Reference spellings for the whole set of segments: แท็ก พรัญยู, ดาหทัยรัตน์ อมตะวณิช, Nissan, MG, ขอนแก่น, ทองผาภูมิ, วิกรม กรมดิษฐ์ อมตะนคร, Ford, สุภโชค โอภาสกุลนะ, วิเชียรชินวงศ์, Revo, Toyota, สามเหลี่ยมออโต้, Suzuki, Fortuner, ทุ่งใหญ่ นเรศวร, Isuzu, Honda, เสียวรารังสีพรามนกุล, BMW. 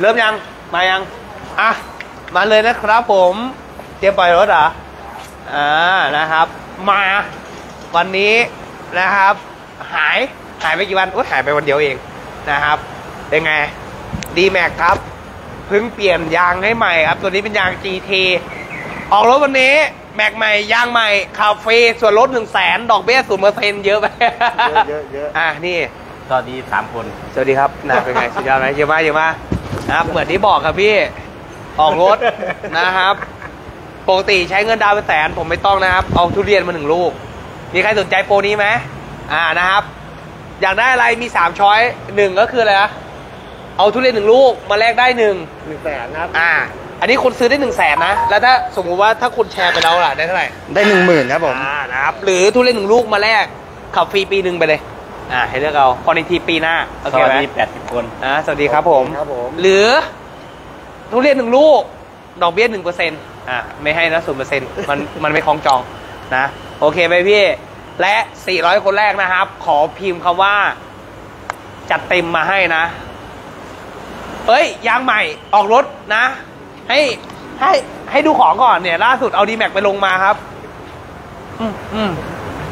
เริ่มยังมายังอ่ะมาเลยนะครับผมเตรียมปล่อยรถเหรอนะครับมาวันนี้นะครับหายไปกี่วันหายไปวันเดียวเองนะครับเป็นไงดีแม็กครับเพิ่งเปลี่ยนยางให้ใหม่ครับตัวนี้เป็นยาง GT ออกรถวันนี้แม็กใหม่ยางใหม่คาเฟ่ส่วนลด 100,000 ดอกเบี้ย 0% เยอะไปเยอะอ่ะนี่สวัสดี3คนสวัสดีครับนะเป็นไงสุดยอดไหมเยอะมากเยอะมากนะครับเหมือนที่บอกครับพี่ออกรถนะครับปกติใช้เงินดาวเป็นแสนผมไม่ต้องนะครับเอาทุเรียนมา1ลูกมีใครสนใจโปรนี้ไหมนะครับอยากได้อะไรมี3ช้อย1ก็คืออะไรนะเอาทุเรียน1ลูกมาแลกได้100,000ครับอันนี้คนซื้อได้100,000นะแล้วถ้าสมมุติว่าถ้าคุณแชร์ไปแล้วล่ะได้เท่าไหร่ได้10,000ครับผมนะครับหรือทุเรียน1 ลูกมาแลกขับฟรีปี1ไปเลยให้เลือกเอาพอในทีปีหน้าสวัสดี80คนสวัสดีครับผมหรือทุเรียน1 ลูกดอกเบี้ย 1% ไม่ให้นะ 0% มันไม่คล้องจองนะโอเคไหมพี่และ400คนแรกนะครับขอพิมพ์คำว่าจัดเต็มมาให้นะเอ้ยยางใหม่ออกรถนะให้ดูของก่อนเนี่ยล่าสุดเอาดีแม็กไปลงมาครับ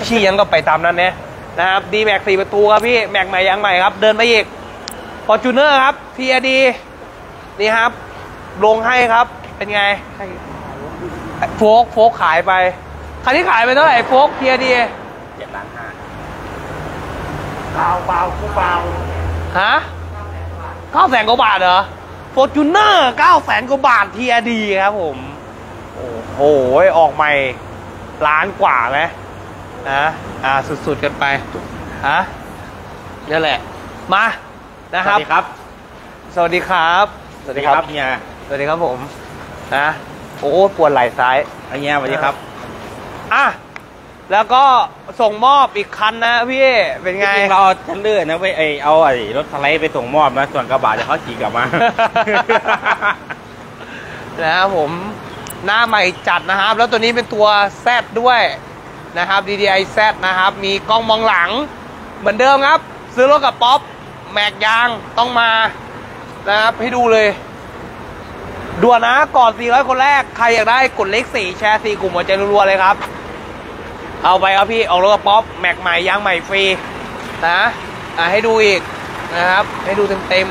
ชี้ยังก็ไปตามนั้นเนี่ยนะครับดีแม็ก4 ประตูครับพี่แม็กใหม่ยางใหม่ครับเดินไปอีก Fortuner ครับ TRD นี่ครับลงให้ครับเป็นไงโฟกขายไปคันนี้ขายไปเท่าไหร่โฟก TRD 7,500,000เปล่าฮะ900,000 กว่าบาทเหรอ Fortuner 900,000 กว่าบาท TRD ครับผมโอ้โหออกใหม่1,000,000 กว่าไหมสุดๆกันไปนี่แหละมานะครับสวัสดีครับสวัสดีครับสวัสดีครับเนี่ยสวัสดีครับผมโอ้ปวดไหล่ซ้ายอันนี้สวัสดีครับแล้วก็ส่งมอบอีกคันนะพี่เป็นไงเราจะเลื่อนนะไปเอารถสไลด์ไปส่งมอบนะส่วนกระบะเดี๋ยวเขาขี่กลับมานะครับผมหน้าใหม่จัดนะครับแล้วตัวนี้เป็นตัวแซดด้วยนะครับ DDI Z นะครับมีกล้องมองหลังเหมือนเดิมครับซื้อรถกับป๊อปแม็กยางต้องมานะครับให้ดูเลยด่วนนะก่อน400คนแรกใครอยากได้กดเลข4แชร์4กลุ่มหัวใจรัวๆเลยครับเอาไปครับพี่ออกรถกับป๊อปแม็กใหม่ยางใหม่ฟรีนะให้ดูอีกนะครับให้ดูเต็ม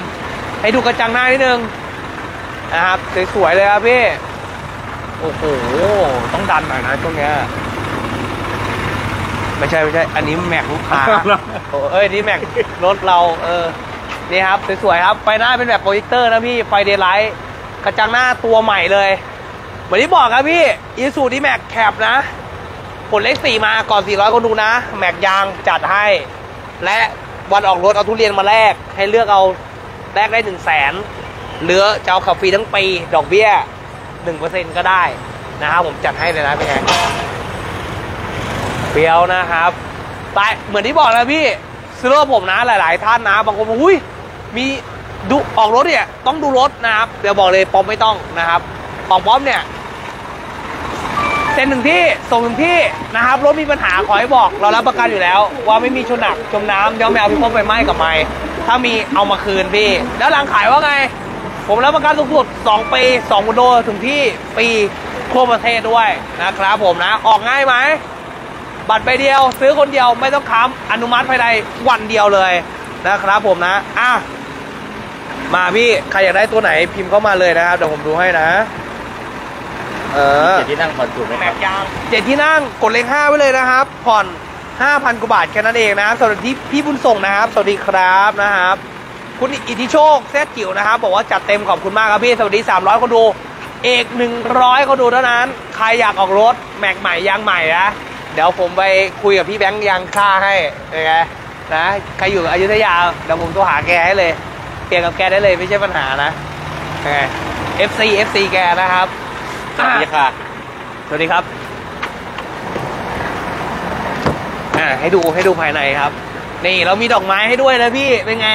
ให้ดูกระจังหน้านิดนึงนะครับสวยๆเลยครับพี่โอ้โหต้องดันหน่อยนะช่วงนี้ไม่ใช่อันนี้แม็กลูกค้าเอ้ยนี่แม็กรถเรานี่ครับสวยๆครับไฟหน้าเป็นแบบโปรเจคเตอร์นะพี่ไฟเดย์ไลท์กระจังหน้าตัวใหม่เลยเหมือนที่บอกครับพี่อีซูดีแม็กแคปนะผลเลข4มาก่อน400คนดูนะแม็กยางจัดให้และวันออกรถเอาทุเรียนมาแลกให้เลือกเอาแลกได้100,000เหลือจะเอาขับฟรีทั้งปีดอกเบี้ย 1% ก็ได้นะครับผมจัดให้เลยนะเป็นไงเปรี้ยวนะครับไปเหมือนที่บอกนะพี่ซื้อรถผมนะหลายๆท่านนะบางคนบอกอุ้ยมีดูออกรถเนี่ยต้องดูรถนะครับเดี๋ยวบอกเลยป๊อปไม่ต้องนะครับของป๊อปเนี่ยเซ็นถึงที่ส่งถึงที่นะครับรถมีปัญหาขอให้บอกเรารับประกันอยู่แล้วว่าไม่มีชนหนักจมน้ำย้อมแมวพิภพไฟไหม้กับไม้ถ้ามีเอามาคืนพี่แล้วหลังขายว่าไงผมรับประกันสูงสุด2 ปี2 คอนโดถึงที่ปีทั่วประเทศด้วยนะครับผมนะออกง่ายไหมบัตรใบเดียวซื้อคนเดียวไม่ต้องค้ำอนุมัติภายในวันเดียวเลยนะครับผมนะมาพี่ใครอยากได้ตัวไหนพิมพ์เข้ามาเลยนะครับเดี๋ยวผมดูให้นะ7 ที่นั่งผ่อนถูกไหมครับ7 ที่นั่งกดเลข5ไว้เลยนะครับผ่อน 5,000 กว่าบาทแค่นั้นเองนะสวัสดีพี่บุญส่งนะครับสวัสดีครับนะครับคุณอิทธิโชคแซ่จิ๋วนะครับบอกว่าจัดเต็มขอบคุณมากครับพี่สวัสดี300คนดูเอก100คนดูเท่านั้นใครอยากออกรถแม็กใหม่ยางใหม่นะเดี๋ยวผมไปคุยกับพี่แบงค์ยางค่าให้ไงนะใครอยู่อยุธยาเดี๋ยวผมโทรหาแกให้เลยเปลี่ยนกับแกได้เลยไม่ใช่ปัญหานะไง FC แกนะครับสวัสดีค่ะสวัสดีครับให้ดูภายในครับนี่เรามีดอกไม้ให้ด้วยนะพี่เป็นไง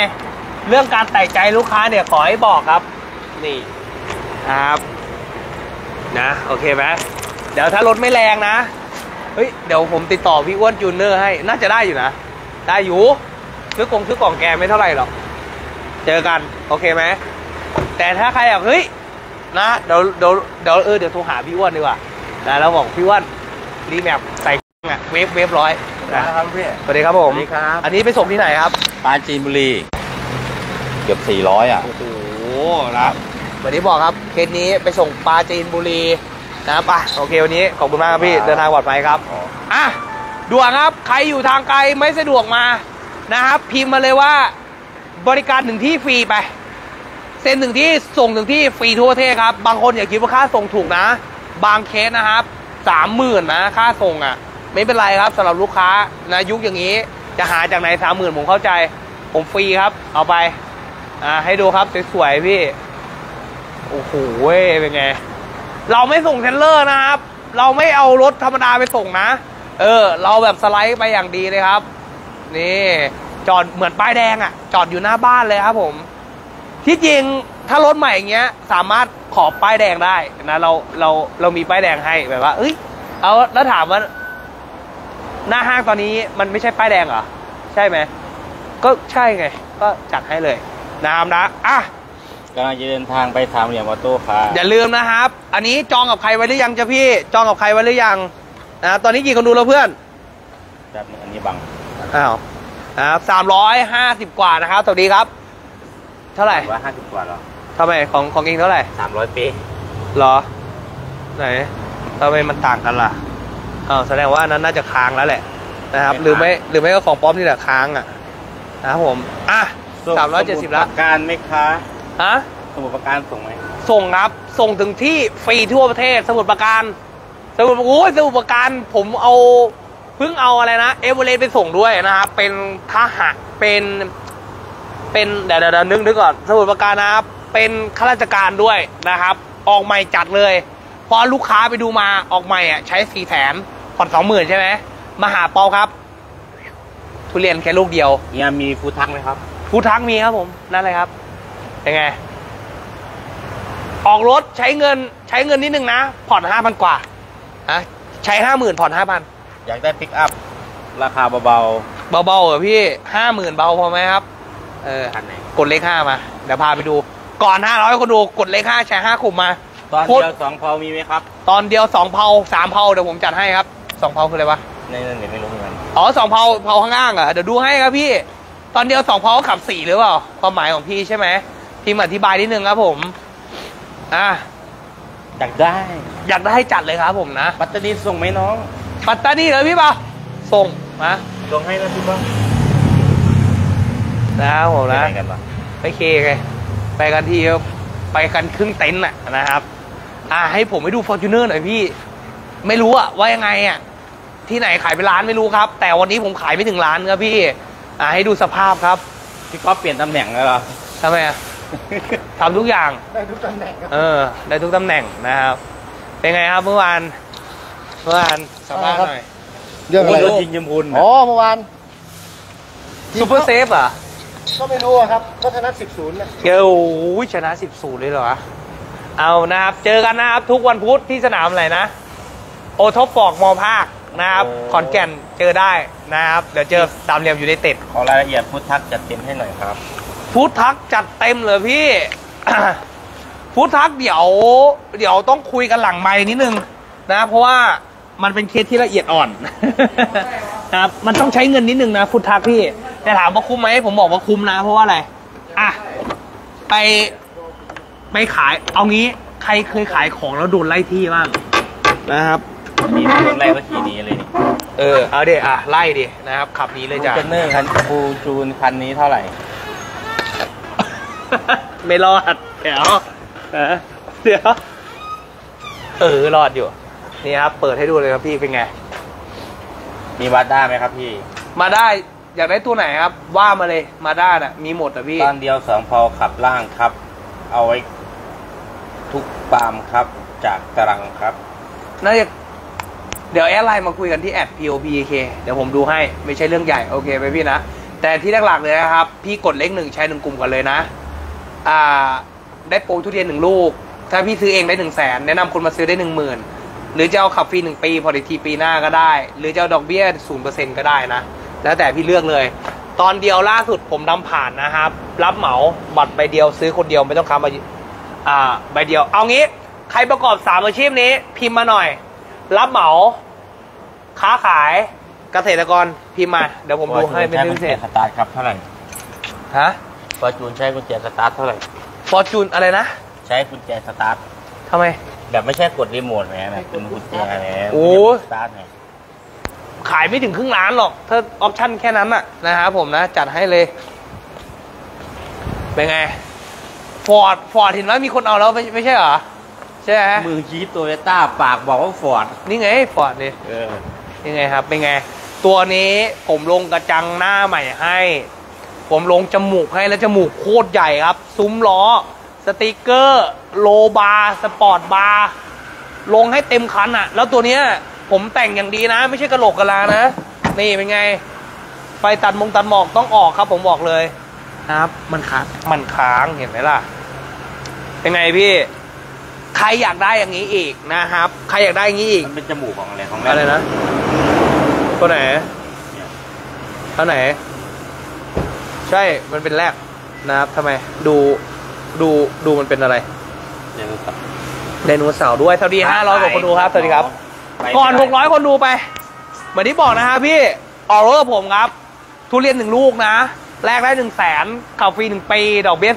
เรื่องการใส่ใจลูกค้าเนี่ยขอให้บอกครับนี่ครับนะโอเคไหมเดี๋ยวถ้ารถไม่แรงนะเฮ้ยเดี๋ยวผมติดต่อพี่อ้วนจูเนอร์ให้น่าจะได้อยู่นะได้อยู่ซื้อกล่องแกไม่เท่าไหร่หรอกเจอกันโอเคไหม แต่ถ้าใครแบบเฮ้ยนะเดี๋ยวโทรหาพี่อ้วนดีกว่านะแล้วบอกพี่อ้วนรีแมปใส่เวฟร้อยนะครับพี่สวัสดีครับผมอันนี้ไปส่งที่ไหนครับปราจีนบุรีเกือบ400อ่ะโอ้โหครับวันนี้บอกครับเคสนี้ไปส่งปราจีนบุรีนะครับอ่ะโอเควันนี้ขอบคุณมากครับพี่เดินทางปลอดภัยครับอ่ะด่วนครับใครอยู่ทางไกลไม่สะดวกมานะครับพิมพ์มาเลยว่าบริการ1 ที่ฟรีไปเซ็น1 ที่ส่ง1 ที่ฟรีทั่วประเทศครับบางคนอย่าคิดว่าค่าส่งถูกนะบางเคสนะครับ30,000นะค่าส่งอ่ะไม่เป็นไรครับสำหรับลูกค้านะยุคอย่างนี้จะหาจากไหน30,000ผมเข้าใจผมฟรีครับเอาไปให้ดูครับสวยๆพี่โอ้โหเป็นไงเราไม่ส่งเทรลเลอร์นะครับเราไม่เอารถธรรมดาไปส่งนะเราแบบสไลด์ไปอย่างดีเลยครับนี่จอดเหมือนป้ายแดงอ่ะจอดอยู่หน้าบ้านเลยครับผมที่จริงถ้ารถใหม่อย่างเงี้ยสามารถขอป้ายแดงได้นะเรามีป้ายแดงให้แบบว่าเอ้ยเอาแล้วถามว่าหน้าห้างตอนนี้มันไม่ใช่ป้ายแดงเหรอใช่ไหมก็ใช่ไงก็จัดให้เลยนะครับนะอ่ะกำลังจะเดินทางไปสามเหลี่ยมออโต้ค่ะอย่าลืมนะครับอันนี้จองกับใครไว้หรือยังจ้ะพี่จองกับใครไว้หรือยังนะตอนนี้กี่คนดูแล้วเพื่อนแบบนี้อันนี้บังอ้าวนะครับ350กว่านะครับสวัสดีครับเท่าไหร่150กว่าหรอทำไมของเองเท่าไหร่300ปีหรอไหนทำไมมันต่างกันล่ะแสดงว่าอันนั้นน่าจะค้างแล้วแหละนะครับหรือไม่ก็ของป๊อปนี่แหละค้างอ่ะนะครับผมอ่ะ370ละการไหมคะฮะสมุดประการส่งไหมส่งครับส่งถึงที่ฟรีทั่วประเทศสมุดประการผมเอาเพิ่งเอาอะไรนะเอเวอเรสต์ไปส่งด้วยนะครับเป็นทหารเป็นเดี๋ยวนึกก่อนสมุดประการนะครับเป็นข้าราชการด้วยนะครับออกใหม่จัดเลยพอลูกค้าไปดูมาออกใหม่อ่ะใช้400,000ผ่อน20,000ใช่ไหมมาหาเปาครับทุเรียนแค่ลูกเดียวเนี่ยมีฟูทักไหมครับฟูทักมีครับผมนั่นเลยครับยังไงออกรถใช้เงินนิดนึงนะผ่อน5,000กว่าฮะใช้50,000ผ่อน5,000อยากได้ปิกอัพราคาเบาๆเหรอพี่50,000เบาพอไหมครับกดเลข5มาเดี๋ยวพาไปดูก่อน500คนดูกดเลข5แชร์5กลุ่มมาตอนเดียว2เพามีไหมครับตอนเดียว2เพา3เพาเดี๋ยวผมจัดให้ครับ2เพาคืออะไรวะนี่ไม่รู้เหมือนกันอ๋อ2เพาข้างล่างเหรอเดี๋ยวดูให้ครับพี่ตอนเดียว2เพาขับ4หรือเปล่าความหมายของพี่ใช่ไหมพี่มาอธิบายนิดนึงครับผมอยากได้จัดเลยครับผมนะปัตตานีส่งไหมน้องปัตตานีเหรอพี่เปาส่งนะส่งให้นะพี่เปาแล้วผมนะไปเคไงไปกันที่ไปกันครึ่งเต็นท์น่ะนะครับให้ผมไปดู Fortuner หน่อยพี่ไม่รู้อะว่ายังไงอะที่ไหนขายไปร้านไม่รู้ครับแต่วันนี้ผมขายไม่ถึงร้านครับพี่ให้ดูสภาพครับพี่ก๊อฟเปลี่ยนตำแหน่งแล้วเหรอทำไมอะ ทำทุกอย่างได้ทุกตำแหน่งได้ทุกตำแหน่งนะครับเป็นไงครับเมื่อวานสภาพหน่อยเรื่องอะไรรถยิงยมพูนอ๋อเมื่อวานซูเปอร์เซฟอะก็ไม่รู้ครับก็ชนะ 10-0 นะโอ้ยชนะ10-0เลยเหรอเอานะครับเจอกันนะครับทุกวันพุธที่สนามอะไรนะโอท็อปฟอกมอภาคนะครับขอนแก่นเจอได้นะครับเดี๋ยวเจอสามเหลี่ยมอยู่ในเต็ดขอรายละเอียดพุทธักจัดเต็มให้หน่อยครับพุทธักจัดเต็มเลยพี่ พุทธักเดี๋ยวต้องคุยกันหลังไมค์นิดนึงนะเพราะว่ามันเป็นเคสที่ละเอียดอ่อน ครับมันต้องใช้เงินนิดนึงนะพุทธักพี่แต่ถามว่าคุ้มไหมผมบอกว่าคุ้มนะเพราะว่าอะไรไปขายเอางี้ใครเคยขายของแล้วโดนไล่ที่บ้างนะครับมีโดนไล่ก็ขี่หนีเลยนี่เอาเดี๋ยวไล่ดินะครับขับหนีเลยจ้ะเจนเนอร์คันฟูจูนคันนี้เท่าไหร่ ไม่รอดเดี๋ยวรอดอยู่นี่ครับเปิดให้ดูเลยครับพี่เป็นไงมีวัดได้ไหมครับพี่มาได้อยากได้ตัวไหนครับว่ามาเลยมาได้น่ะมีหมดอ่ะพี่ตอนเดียว2เพาขับล่างครับเอาไว้ทุกปามครับจากตรังครับน่าจะเดี๋ยวแอดไลน์มาคุยกันที่แอด POPK เดี๋ยวผมดูให้ไม่ใช่เรื่องใหญ่โอเคไหมพี่นะแต่ที่หลักๆเลยนะครับพี่กดเลข1ใช้1กลุ่มกันเลยนะได้โปรทุเรียน1ลูกถ้าพี่ซื้อเองได้ 100,000 แนะนำคนมาซื้อได้ 10,000 หรือจะเอาขับฟรี1ปีพอดีทีปีหน้าก็ได้หรือจะเอาดอกเบี้ย 0% ก็ได้นะแล้วแต่พี่เลือกเลยตอนเดียวล่าสุดผมทำผ่านนะครับรับเหมาบัตรใบเดียวซื้อคนเดียวไม่ต้องค้ำ ใบเดียวเอางี้ใครประกอบ3อาชีพนี้พิมพ์มาหน่อยรับเหมาค้าขายเกษตรกรพิมพ์มาเดี๋ยวผมดูให้เป็นพิเศษสตาร์ทครับเท่าไหร่ฮะFortunerใช้กุญแจสตาร์ทเท่าไหร่Fortunerอะไรนะใช้กุญแจสตาร์ททำไมแบบไม่ใช่กดรีโมทไงแบบเป็นกุญแจไงโอ้สตาร์ทไงขายไม่ถึงครึ่งล้านหรอกถ้าออปชั่นแค่นั้นน่ะนะครับผมนะจัดให้เลยเป็นไงฟอร์ดเห็นไหมมีคนเอาแล้วไม่ใช่เหรอใช่ไหมมือชี้Toyotaปากบอกว่าฟอร์ดนี่ไงฟอร์ดนี่ยังไงครับเป็นไงตัวนี้ผมลงกระจังหน้าใหม่ให้ผมลงจมูกให้แล้วจมูกโคตรใหญ่ครับซุ้มล้อสติกเกอร์โลบาร์สปอร์ตบาร์ลงให้เต็มคันอ่ะแล้วตัวเนี้ยผมแต่งอย่างดีนะไม่ใช่กระโหลกกะลานะนี่เป็นไงไฟตัดมงตัดหมอกต้องออกครับผมบอกเลยครับมันค้างเห็นไหมล่ะเป็นไงพี่ใครอยากได้อย่างนี้อีกนะครับใครอยากได้อย่างนี้อีกมันเป็นจมูกของอะไรของอะไรนะตัวไหนตัวไหนใช่มันเป็นแรกนะครับทำไมดูมันเป็นอะไรไดโนเสาร์ด้วยสวัสดี500กว่าคนดูครับสวัสดีครับก่อน600คนดูไปเหมือนที่บอกนะฮะพี่ออเดอร์ผมครับทุเรียน1ลูกนะแลกได้ 100,000 ข่าวฟรี1ปีดอกเบี้ย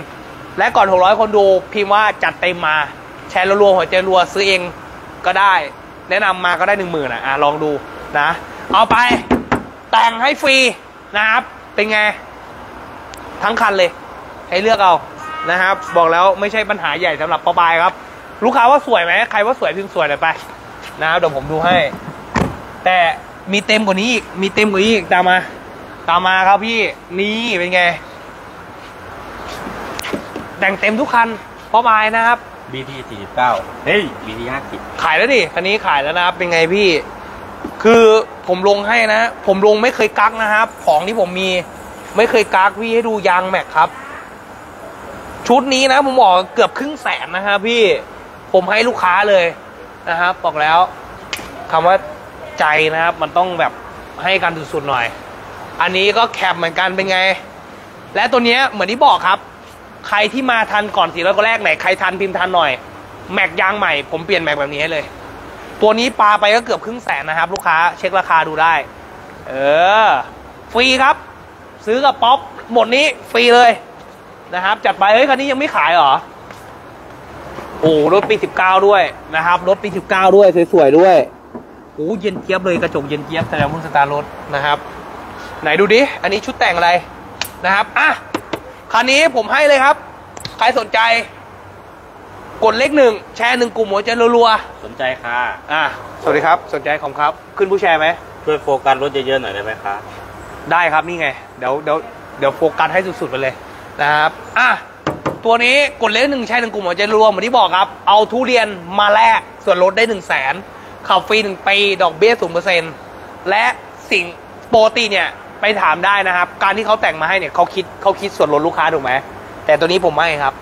0% และก่อน600คนดูพิมพ์ว่าจัดเต็มมาแชร์รัวๆหัวใจรัวซื้อเองก็ได้แนะนำมาก็ได้ 10,000 อ่ะลองดูนะเอาไปแต่งให้ฟรีนะครับเป็นไงทั้งคันเลยให้เลือกเอานะครับบอกแล้วไม่ใช่ปัญหาใหญ่สำหรับป้ายครับลูกค้าว่าสวยไหมใครว่าสวยพิมพ์สวยเลยไปนะครับเดี๋ยวผมดูให้แต่มีเต็มกว่านี้อีกมีเต็มกว่านี้อีกตามมาครับพี่นี่เป็นไงแต่งเต็มทุกคันป้ายนะครับ BT 49 เฮ้ย BT 50 ขายแล้วดิคันนี้ขายแล้วนะครับเป็นไงพี่คือผมลงให้นะผมลงไม่เคยกักนะครับของที่ผมมีไม่เคยกักพี่ให้ดูยางแม็กครับชุดนี้นะผมบอกเกือบครึ่งแสนนะครับพี่ผมให้ลูกค้าเลยนะครับบอกแล้วคำว่าใจนะครับมันต้องแบบให้กันสุดๆหน่อยอันนี้ก็แคบเหมือนกันเป็นไงและตัวนี้เหมือนที่บอกครับใครที่มาทันก่อน400คนแรกไหนใครทันพิมพ์ทันหน่อยแม็กยางใหม่ผมเปลี่ยนแม็กแบบนี้ให้เลยตัวนี้ปลาไปก็เกือบครึ่งแสนนะครับลูกค้าเช็คราคาดูได้ฟรีครับซื้อกับป๊อปหมดนี้ฟรีเลยนะครับจัดไปเฮ้ยคันนี้ยังไม่ขายหรอโอ้รถปี19ด้วยนะครับรถปี19ด้วยสวยๆด้วยโอ้เย็นเจี๊ยบเลยกระจกเย็นเจี๊ยบแสดงว่าสตาร์ทรถนะครับไหนดูดิอันนี้ชุดแต่งอะไรนะครับอ่ะคันนี้ผมให้เลยครับใครสนใจกดเลข1แชร์1กลุ่มหัวใจรัวๆสนใจค่ะสวัสดีครับสนใจของครับขึ้นผู้แชร์ไหมช่วยโฟกัสรถเยอะๆหน่อยได้ไหมคะได้ครับนี่ไงเดี๋ยวโฟกัสให้สุดๆไปเลยนะครับอ่ะตัวนี้กดเลข1แชร์1กลุ่มหัวใจรัวๆเหมือนที่บอกครับเอาทุเรียนมาแลกส่วนลดได้ 100,000 ขับฟรี1ปีดอกเบี้ย 0% และสิ่งโปรตีเนี่ยไปถามได้นะครับการที่เขาแต่งมาให้เนี่ยเขาคิดส่วนลดลูกค้าถูกไหมแต่ตัวนี้ผมไม่ครับ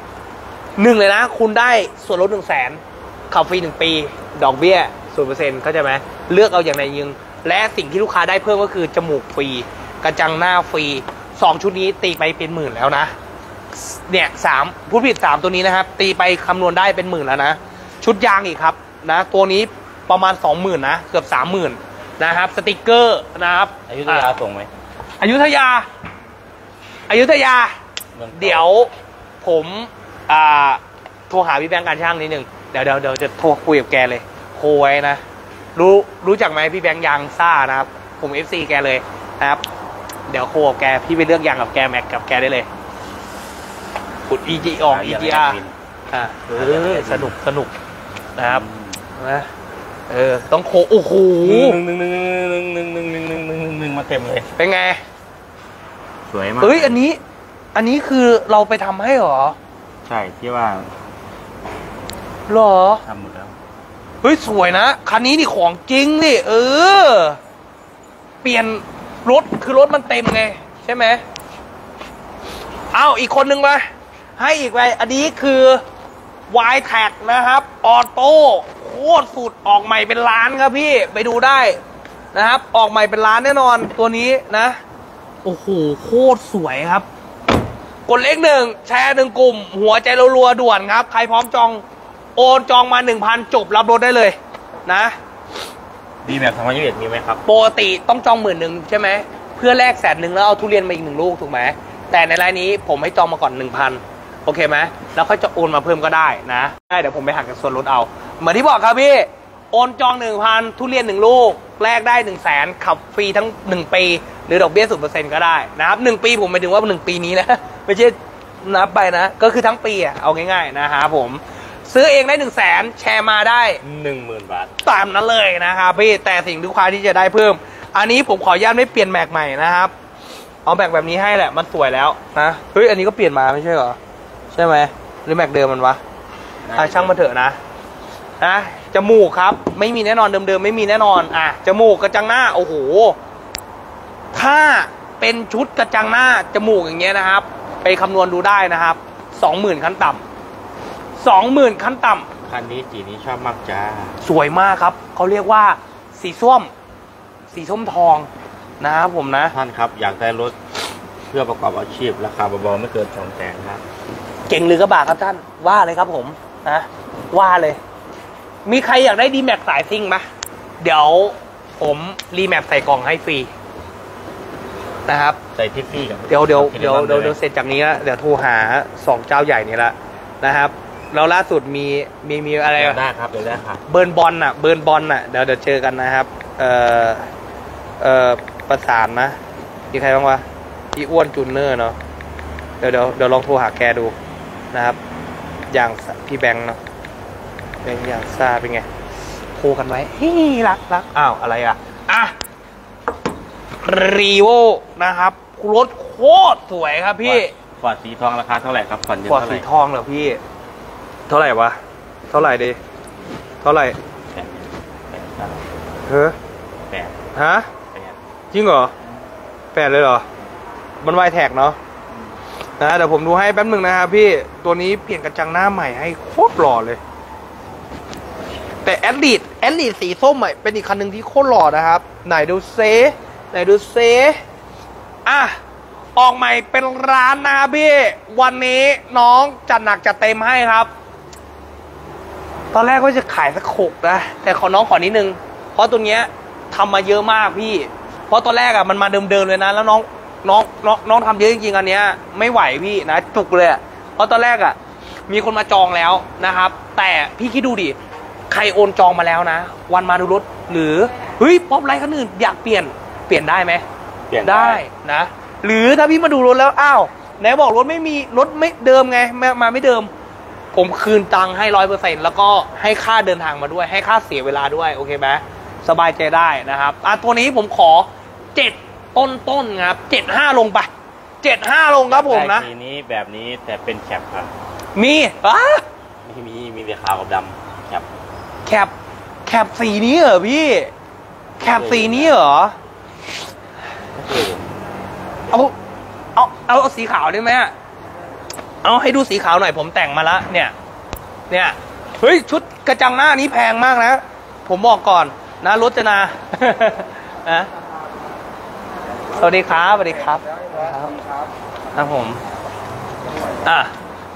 1เลยนะคุณได้ส่วนลด 100,000 ขับฟรี1ปีดอกเบี้ย 0% เข้าใจไหมเลือกเอาอย่างไหนยิงและสิ่งที่ลูกค้าได้เพิ่มก็คือจมูกฟรีกระจังหน้าฟรี2ชุดนี้ตีไปเป็นหมื่นแล้วนะเนี่ย3พูดผิด3ตัวนี้นะครับตีไปคำนวณได้เป็นหมื่นแล้วนะชุดยางอีกครับนะตัวนี้ประมาณ 20,000 นะเกือบ 30,000 นะครับสติกเกอร์นะครับอยุธยาส่งไหมอยุธยาเดี๋ยวผมโทรหาพี่แบงค์การช่างนิดนึงเดี๋ยวจะโทรคุยกับแกเลยโคไว้นะรู้จักไหมพี่แบงค์ยางซ่านะครับผม FC แกเลยนะครับเดี๋ยวโคกับแกพี่ไปเลือกยางกับแกแม็กกับแกได้เลยขุด EG ออก EGR สนุกนะครับนะต้องโคโอ้โหหนึ่งมาเต็มเลยเป็นไงสวยมากเฮ้ยอันนี้คือเราไปทำให้หรอใช่ที่ว่าหรอทำหมดแล้วเฮ้ยสวยนะคันนี้นี่ของจริงนี่เปลี่ยนรถคือรถมันเต็มไงใช่ไหมเอาอีกคนนึงมาให้อีกไปอันนี้คือ Y Tag นะครับออโต้โคตรสุดออกใหม่เป็นล้านครับพี่ไปดูได้นะครับออกใหม่เป็นล้านแน่นอนตัวนี้นะโอ้โหโคตรสวยครับ กดเลขหนึ่งแชร์หนึ่งกลุ่มหัวใจรัวๆด่วนครับใครพร้อมจองโอนจองมา 1,000 จบรับรถได้เลยนะดีแบบ2021มีไหมครับปกติต้องจอง10,000ใช่ไหมเพื่อแลก100,000แล้วเอาทุเรียนมาอีก1ลูกถูกไหมแต่ในรายนี้ผมให้จองมาก่อน 1,000 โอเคไหมแล้วเขาจะโอนมาเพิ่มก็ได้นะได้เดี๋ยวผมไปหักกับส่วนลดเอาเหมือนที่บอกครับพี่โอนจอง 1,000 ทุเรียน1ลูกแลกได้ 100,000 ขับฟรีทั้ง1ปีหรือดอกเบี้ย 0% ก็ได้นะครับ1ปีผมหมายถึงว่า1ปีนี้นะไม่ใช่นับไปนะก็คือทั้งปีอ่ะเอาง่ายๆนะครับผมซื้อเองได้ 100,000 แชร์มาได้ 10,000 บาทตามนั้นเลยนะครับพี่แต่สิ่งที่ลูกค้าที่จะได้เพิ่มอันนี้ผมขออนุญาตไม่เปลี่ยนแม็กใหม่นะครับเอาแม็กแบบนี้ให้แหละมันสวยแล้วนะเฮ้ยอันนี้ก็เปลี่ยนมาไม่ใช่เหรอใช่ไหมหรือแม็กเดิมมันวะช่างมาเถอะนะจมูกครับไม่มีแน่นอนเดิมๆไม่มีแน่นอนอ่ะจมูกกระจังหน้าโอ้โหถ้าเป็นชุดกระจังหน้าจมูกอย่างเงี้ยนะครับไปคำนวณดูได้นะครับ20,000ขั้นต่ำขั้นต่ำคันนี้สีนี้ชอบมากจ้าสวยมากครับเขาเรียกว่าสีส้มทองนะครับผมนะท่านครับอยากได้รถเพื่อประกอบอาชีพราคาเบาๆไม่เกิน200,000ครับเก่งหรือกระบะครับท่านว่าเลยครับผมนะว่าเลยมีใครอยากได้ดีแม็กสายซิ่งไหมเดี๋ยวผมรีแม็กใส่กล่องให้ฟรีนะครับใส่ที่ฟรีกับเดี๋ยวเสร็จจากนี้แล้วเดี๋ยวโทรหา2เจ้าใหญ่นี่ละนะครับแล้วล่าสุดมีอะไรได้ครับเดี๋ยวได้ครับเบิร์นบอลน่ะเดี๋ยวเจอกันนะครับประสานนะมีใครบ้างวะอีอ้วนจูนเนอร์เนาะเดี๋ยวลองโทรหาแกดูนะครับอย่างพี่แบงค์เนาะเป็นอย่างซาเป็นไงโคกันไว้เฮ้ยรักอ้าวอะไรอ่ะรีโวนะครับรถโคตรสวยครับพี่ฝาสีทองราคาเท่าไหร่ครับฝาสีทองเหรอพี่เท่าไหร่วะเท่าไหร่เฮ้ย8ฮะจริงเหรอ8เลยเหรอมันวายแท็กเนาะนะเดี๋ยวผมดูให้แป๊บหนึ่งนะครับพี่ตัวนี้เปลี่ยนกระจังหน้าใหม่ให้โคตรหล่อเลยแต่แอดลีดสีส้มเป็นอีกคันหนึ่งที่โคตรหล่อนะครับไหนดูเซอ่ะออกใหม่เป็นร้านนะพี่วันนี้น้องจัดหนักจัดเต็มให้ครับตอนแรกก็จะขายสัก6นะแต่ขอน้องขอนิดนึงเพราะตัวเนี้ยทำมาเยอะมากพี่เพราะตอนแรกอ่ะมันมาเดิมเลยนะแล้วน้องทำเยอะจริงๆอันเนี้ยไม่ไหวพี่นะจุกเลยเพราะตอนแรกอ่ะมีคนมาจองแล้วนะครับแต่พี่คิดดูดิใครโอนจองมาแล้วนะวันมาดูรถหรือเฮ้ยป๊อปไลท์คันอื่นอยากเปลี่ยนได้ไหมเปลี่ยนได้นะหรือถ้าพี่มาดูรถแล้วอ้าวไหนบอกรถไม่มีรถไม่เดิมไงมาไม่เดิมผมคืนตังค์ให้ 100% แล้วก็ให้ค่าเดินทางมาด้วยให้ค่าเสียเวลาด้วยโอเคไหมสบายใจได้นะครับตัวนี้ผมขอ7ต้นครับ75ลงไป75ลงครับผมนะทีนี้แบบนี้แต่เป็นแคปครับมีไม่มีแต่ขาวกับดำแคปสีนี้เหรอพี่แคปสีนี้เหรอเอาสีขาวได้ไหมเอาให้ดูสีขาวหน่อยผมแต่งมาละเนี่ยเฮ้ยชุดกระจังหน้านี้แพงมากนะผมบอกก่อนนะรถจะนานะสวัสดีครับนะผม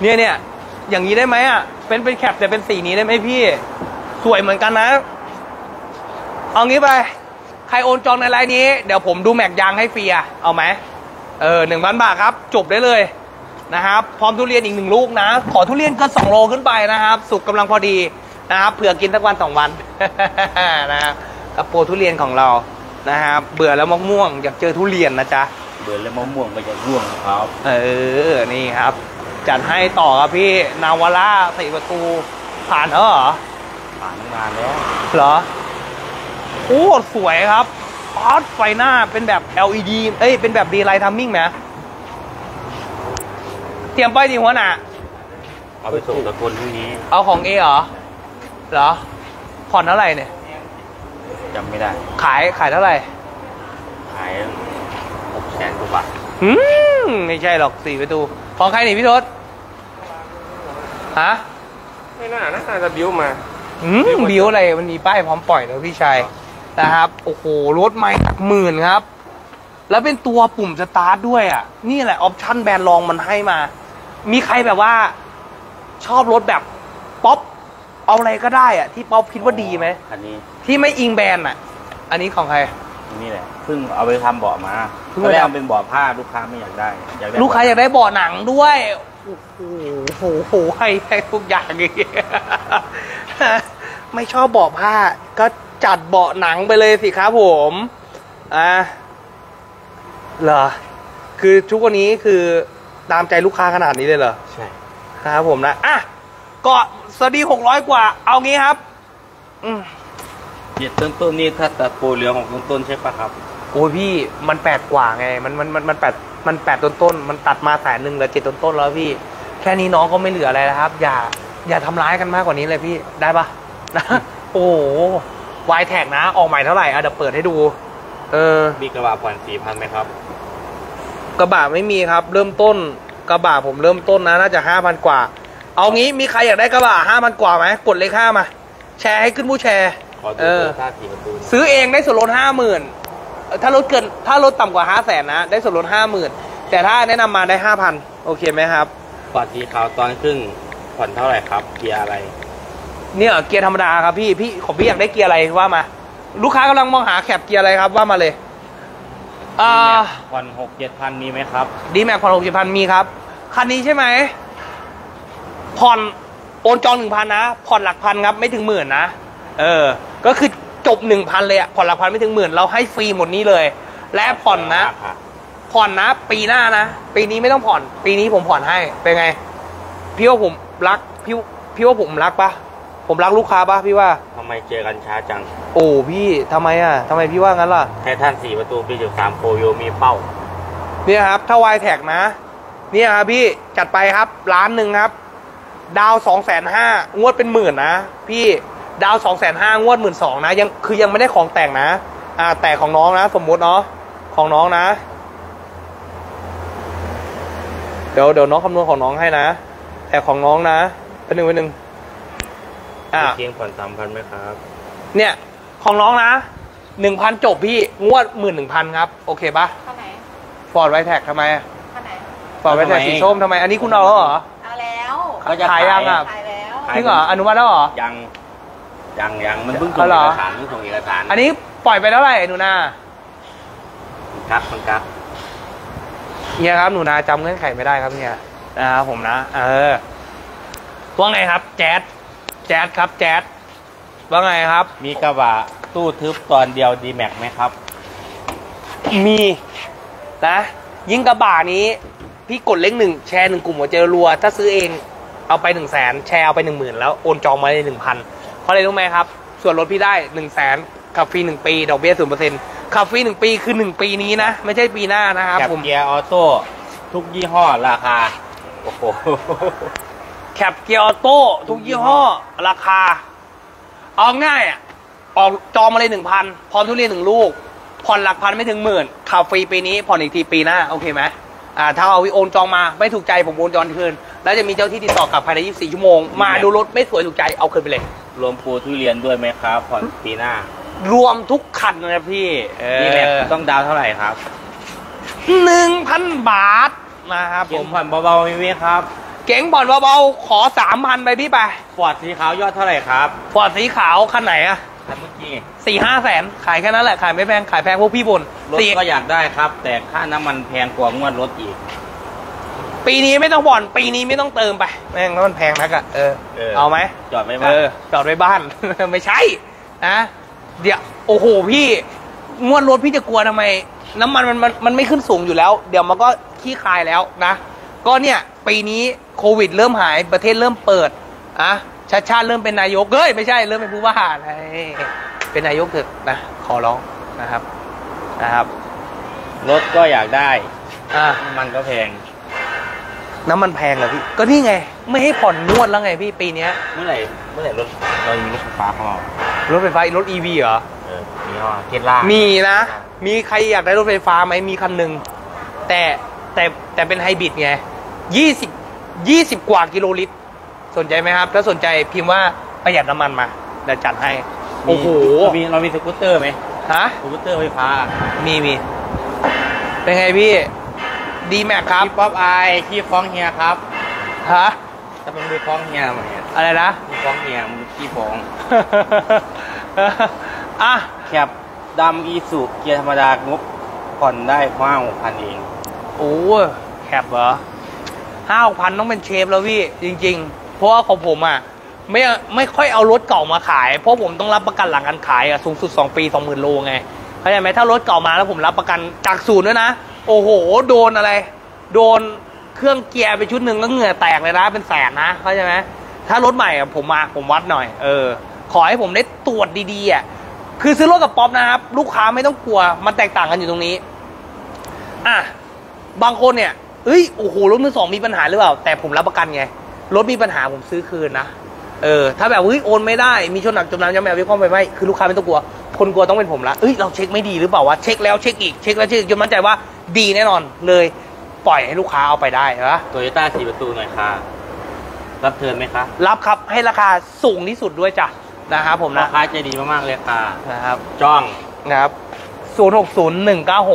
เนี่ยอย่างนี้ได้ไหมเป็นแคปแต่เป็นสีนี้ได้ไหมพี่สวยเหมือนกันนะเอางี้ไปใครโอนจองในไลน์นี้เดี๋ยวผมดูแม็กยางให้ฟรีเอาไหม1,000 บาทครับจบได้เลยนะครับพร้อมทุเรียนอีก1ลูกนะขอทุเรียนก็2โลขึ้นไปนะครับสุกกำลังพอดีนะครับเผื่อกินสักวัน2 วันนะครับกับโปรทุเรียนของเรานะครับเบื่อแล้วมะม่วงอยากเจอทุเรียนนะจ๊ะเบื่อแล้วมะม่วงก็จะร่วงครับนี่ครับจัดให้ต่อครับพี่นาวาร่า4 ประตูผ่านแล้วเหรอผ่านนานแล้วเหรอโอ้สวยครับปอดไฟหน้าเป็นแบบ LED เป็นแบบ Daylight Timing นะเตรียมไปดีหัวหน้าเอาไปส่งตะกนพรุ่งนี้เอาของเอเหรอผ่อนเท่าไหร่เนี่ยจำไม่ได้ขายเท่าไหร่ขาย600,000 กว่าบาทไม่ใช่หรอก4 ประตูของใครนี่พี่ทศฮะไม่น่าจะบิ้วมาบิ้วอะไรมันมีป้ายพร้อมปล่อยแล้วพี่ชายนะครับโอ้โหรถใหม่หลักหมื่นครับ แล้วเป็นตัวปุ่มสตาร์ทด้วยอ่ะนี่แหละออปชั่นแบรนด์รองมันให้มามีใครแบบว่าชอบรถแบบป๊อปเอาอะไรก็ได้อ่ะที่ป๊อปคิดว่าดีไหมอันนี้ที่ไม่อิงแบรนด์อ่ะอันนี้ของใครนี่แหละเพิ่งเอาไปทำเบาะมาก็ได้เอาเป็นเบาะผ้าลูกค้าไม่อยากได้ลูกค้าอยากได้เบาะหนังด้วยโอ้โหโหให้ทุกอย่างเลยไม่ชอบเบาะผ้าก็จัดเบาะหนังไปเลยสิครับผมเหรอคือทุกวันนี้คือตามใจลูกค้าขนาดนี้เลยเหรอใช่ครับผมนะอ่ะก็สวัสดี600กว่าเอางี้ครับเจ็ดต้นนี่ถ้าตัดโปรเหลือของต้นใช่ปะครับโอ้พี่มัน8กว่าไงมัน8ต้นมันตัดมา100,000เหลือ7ต้นแล้วพี่แค่นี้น้องก็ไม่เหลืออะไรแล้วครับอย่าทำร้ายกันมากกว่านี้เลยพี่ได้ปะนะโอ้วายแท็กนะออกใหม่เท่าไหร่เดี๋ยวเปิดให้ดูมีกระบะผ่อน 4,000 ไหมครับกระบะไม่มีครับเริ่มต้นกระบะผมเริ่มต้นนะน่าจะ 5,000 กว่าเอางี้มีใครอยากได้กระบะ 5,000 กว่าไหมกดเลข5มาแชร์ให้ขึ้นผู้แชร์ซื้อเองได้ส่วนลด 50,000ถ้ารถต่ำกว่า 500,000 นะได้ส่วนลด 50,000แต่ถ้าแนะนำมาได้ 5,000โอเคไหมครับปอดสีขาวตอนครึ่งผ่อนเท่าไหร่ครับเกียร์อะไรเนี่ยเกียร์ธรรมดาครับพี่ของพี่อยากได้เกียร์อะไรว่ามาลูกค้ากำลังมองหาแคปเกียร์อะไรครับว่ามาเลยผ่อน 6-7,000 มีไหมครับดีแม็กผ่อน 6-7,000 มีครับคันนี้ใช่ไหมผ่อนโอนจอง 1,000 นะผ่อนหลักพันครับไม่ถึง 10,000 นะก็คือจบ 1,000 เลยอะผ่อนหลักพันไม่ถึง 10,000เราให้ฟรีหมดนี้เลยและผ่อนนะปีหน้านะปีนี้ไม่ต้องผ่อนปีนี้ผมผ่อนให้เป็นไงพี่ว่าผมรักพี่ว่าผมรักปะผมรักลูกค้าปะพี่ว่าทำไมเจอกันช้าจังโอ้พี่ทำไมพี่ว่างั้นล่ะไททัน4 ประตูปี13โปรโยมีเป้าเนี่ยครับถ้าวายแท็กนะเนี่ยครับพี่จัดไปครับ1,000,000ครับดาว 250,000 งวดเป็น10,000นะพี่ดาว 250,000 งวด 12,000 นะยังไม่ได้ของแต่งนะแต่ของน้องนะสมมุติเนาะของน้องนะเดี๋ยวน้องคำนวณของน้องให้นะแต่ของน้องนะไปหนึ่งเกียงผ่อน 3,000 ไหมครับเนี่ยของน้องนะ 1,000 จบพี่งวด 11,000 ครับโอเคปะคันไหนฟอร์ดไวแท็กทำไมคันไหนฟอร์ดไวแท็กสีส้มทำไมอันนี้คุณเอาแล้วเหรอเอาแล้วเขาจะขายยังครับนี่เหรออนุมัติแล้วเหรอยังมันเพิ่งส่งเอกสารอันนี้ปล่อยไปเท่าไหร่หนูนาครับเนี่ยครับหนูนาจำเงื่อนไขไม่ได้ครับเนี่ยนะครับผมนะว่าไงครับแจ๊ดครับแจ๊ดว่าไงครับมีกระบะตู้ทึบตอนเดียวดีแม็กไหมครับมีนะยิ่งกระบะนี้พี่กดเลข1แชร์1กลุ่มหัวใจรัวถ้าซื้อเองเอาไป 100,000 แชร์เอาไป 10,000แล้วโอนจองมาได้ 1,000เพราะอะไรรู้ไหมครับส่วนลดพี่ได้ 100,000ขับฟรี1 ปีดอกเบี้ย 0% ขับฟรี1 ปีคือ1 ปีนี้นะไม่ใช่ปีหน้านะครับผมแคปเกียร์ออโต้ทุกยี่ห้อราคาโอ้โหแคปเกียร์ออโต้ทุกยี่ห้อราคาเอาง่ายออกจองมาเลย 1,000 พร้อมทุเรียน1 ลูกผ่อนหลักพันไม่ถึง 10,000ขับฟรีปีนี้ผ่อนอีกทีปีหน้าโอเคไหมถ้าเอาโอนจองมาไม่ถูกใจผมโอนจองคืนแล้วจะมีเจ้าที่ติดต่อกลับภายใน24 ชั่วโมงมาดูรถไม่สวยถูกใจเอาคืนไปเลยรวมปูทุเรียนด้วยไหมครับผ่อนปีหน้ารวมทุกคันนะพี่นี่แหละต้องดาวเท่าไหร่ครับ 1,000 บาทนะครับผมผ่อนเบาๆไม่มีครับเก๋งผ่อนเบาๆขอ 3,000 ไปพี่ไปฟอร์ดสีขาวยอดเท่าไหร่ครับฟอร์ดสีขาวคันไหนอะคันเมื่อกี้4-5 แสนขายแค่นั้นแหละขายไม่แพงขายแพงพวกพี่บนรถก็อยากได้ครับแต่ค่าน้ำมันแพงกว่างวดรถอีกปีนี้ไม่ต้องบ่อนปีนี้ไม่ต้องเติมไปแม่งแล้วมันแพงนักอะเอาไหมจอดไว้บ้านจอดไว้บ้านไม่ใช่นะเดี๋ยวโอ้โหพี่งวดรถพี่จะกลัวทำไมน้ำมันมันไม่ขึ้นสูงอยู่แล้วเดี๋ยวมันก็ขี้คายแล้วนะก็เนี่ยปีนี้โควิดเริ่มหายประเทศเริ่มเปิดอะชาติเริ่มเป็นนายกเอ้ยไม่ใช่เริ่มเป็นผู้ว่าเป็นนายกเถอะนะขอร้องนะครับรถก็อยากได้มันก็แพงน้ำมันแพงเหรอพี่ก็นี่ไงไม่ให้ผ่อนนวดแล้วไงพี่ปีนี้เมื่อไหร่รถเรามีรถไฟฟ้าของเรารถไฟฟ้ารถ EV เหรอมีฮะเกตล่ามีนะมีใครอยากได้รถไฟฟ้าไหมมีคันหนึ่งแต่เป็นไฮบริดไง20กว่ากิโลลิตรสนใจไหมครับถ้าสนใจพิมพ์ว่าประหยัดน้ำมันมาเดี๋ยวจัดให้โอ้โหเรามีสกูตเตอร์ไหมฮะสกูตเตอร์ไฟฟ้ามี เป็นไงพี่ดีแม็กครับป๊อปไอขี้ฟ้องเฮียครับฮะจะเป็นมือฟ้องเฮียไหมอะไรนะมือฟ้องเฮียมือขี้ฟ้องอ่ะแคบดำอีสุเกียร์ธรรมดางบผ่อนได้5,000 เองโอ้แคบเหรอ5,000 ต้องเป็นเชฟแล้วพี่จริงๆเพราะว่าของผมอ่ะไม่ค่อยเอารถเก่ามาขายเพราะผมต้องรับประกันหลังการขายอ่ะสูงสุด2 ปี 20,000 โลไงเข้าใจไหมถ้ารถเก่ามาแล้วผมรับประกันจากศูนย์ด้วยนะโอ้โหโดนอะไรโดนเครื่องเกียร์ไปชุดหนึ่งแล้วเหงื่อแตกเลยนะเป็นแสนนะเข้าใจไหมถ้ารถใหม่อ่ะผมวัดหน่อยขอให้ผมได้ตรวจดีๆอ่ะคือซื้อรถกับป๊อปนะครับลูกค้าไม่ต้องกลัวมันแตกต่างกันอยู่ตรงนี้อ่ะบางคนเนี่ยเอ้ยโอ้โหรถมือสองมีปัญหาหรือเปล่าแต่ผมรับประกันไงรถมีปัญหาผมซื้อคืนนะถ้าแบบเฮ้ยโอนไม่ได้มีชนหนักจมน้ำยำแมววิเคราะห์ไปไหมคือลูกค้าไม่ต้องกลัวคนกลัวต้องเป็นผมละเอ้ยเราเช็คไม่ดีหรือเปล่าวะเช็คแล้วเช็คอีกเช็คแล้วเช็คจนมั่นใจว่าดีแน่นอนเลยปล่อยให้ลูกค้าเอาไปได้นะ Toyota 4 ประตูหน่อยค่ะรับเทิร์นไหมคะรับครับให้ราคาสูงที่สุดด้วยจ้ะนะครับผมนะราคาใจดีมากๆเลยค่ะนะครับจองนะครับ0601967744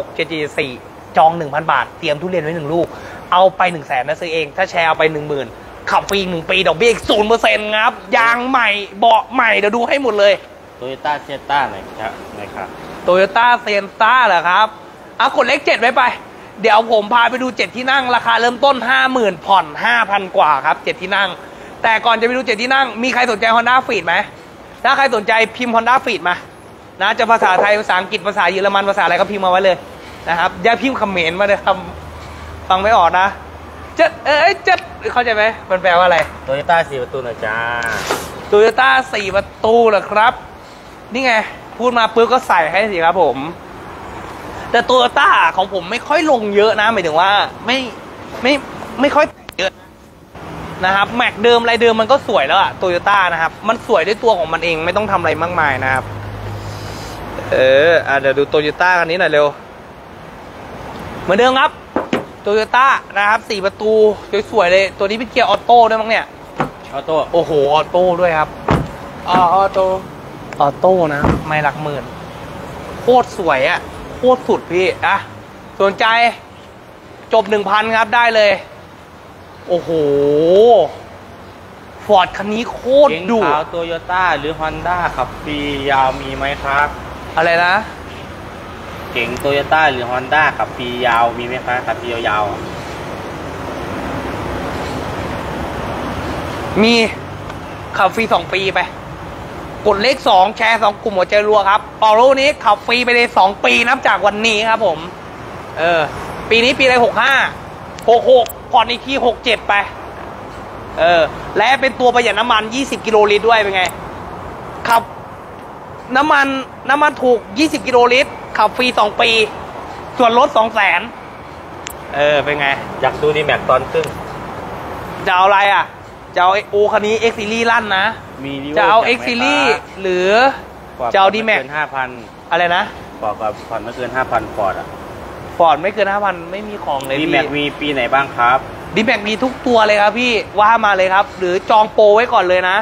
จอง 1,000 บาทเตรียมทุเรียนไว้1 ลูกเอาไป 100,000 นะซื้อเองถ้าแชร์เอาไป 10,000ขับฟรี1 ปีดอกเบี้ย 0% ครับยางใหม่เบาะใหม่เดี๋ยวดูให้หมดเลย Toyota Sienna หน่อยครับนะครับ Toyota Sienna เหรอครับเอากดเลข7ไว้ไปเดี๋ยวผมพาไปดู7ที่นั่งราคาเริ่มต้น 50,000 ผ่อน 5,000 กว่าครับ7ที่นั่งแต่ก่อนจะไปดู7ที่นั่งมีใครสนใจ Honda Fit ไหมถ้าใครสนใจพิมพ์ Honda Fit มานะจะภาษาไทยภาษาอังกฤษภาษาเยอรมันภาษาอะไรก็พิมพ์มาไว้เลยนะครับอย่าพิมพ์คอมเมนต์มาเลยครับฟังไม่ออกนะจัดจัดเข้าใจไหมมันแปลว่าอะไร Toyota 4 ประตูนะจ้า Toyota 4 ประตูเหรอครับนี่ไงพูดมาปุ๊บก็ใส่ให้สิครับผมแต่ Toyota ของผมไม่ค่อยลงเยอะนะหมายถึงว่าไม่ค่อยเยอะนะครับแม็กเดิมอะไรเดิมมันก็สวยแล้วอะ Toyota นะครับมันสวยด้วยตัวของมันเองไม่ต้องทำอะไรมากมายนะครับเดี๋ยวดู Toyota คันนี้หน่อยเร็วเหมือนเดิมครับโตโยต้านะครับ4 ประตูสวยๆเลยตัวนี้เป็นเกียร์ออโต้ด้วยมั้งเนี่ยออโต้โอ้โหออโต้ด้วยครับออโต้นะไม่หลักหมื่นโคตรสวยอะโคตรสุดพี่อะสนใจจบ 1,000 ครับได้เลยโอ้โหฟอร์ดคันนี้โคตรดุขาวโตโยต้าหรือฮอนด้าขับฟรียาวมีไหมครับอะไรนะเก๋ง Toyota หรือ Honda ขับฟรียาวมีไหมคะขับฟรียาวมีขับฟรี2 ปีไปกดเลข2แชร์2 กลุ่มหัวใจรัวครับปอโลนี้ขับฟรีไปเลย2 ปีนับจากวันนี้ครับผมปีนี้ปีอะไร65 66ผ่อนอีกที่67ไปและเป็นตัวประหยัดน้ำมัน20 กิโลลิตรด้วยเป็นไงขับน้ำมันถูก20 กิโลลิตรขับฟรี2 ปีส่วนลด200,000เป็นไงอยากดูดีแม็กตอนครึ่งจะเอาอะไรอ่ะจะเอาโอคันนี้ X Series ลั่นนะจะเอา X Series หรือจะเอาดีแม็ก5,000อะไรนะฟอร์ดกับฟอร์ดไม่เกิน 5,000 ฟอร์ดอ่ะฟอร์ดไม่เกิน 5,000 ไม่มีของเลยดีแม็กมีปีไหนบ้างครับดีแม็กมีทุกตัวเลยครับพี่ว่ามาเลยครับหรือจองโปรไว้ก่อนเลยนะ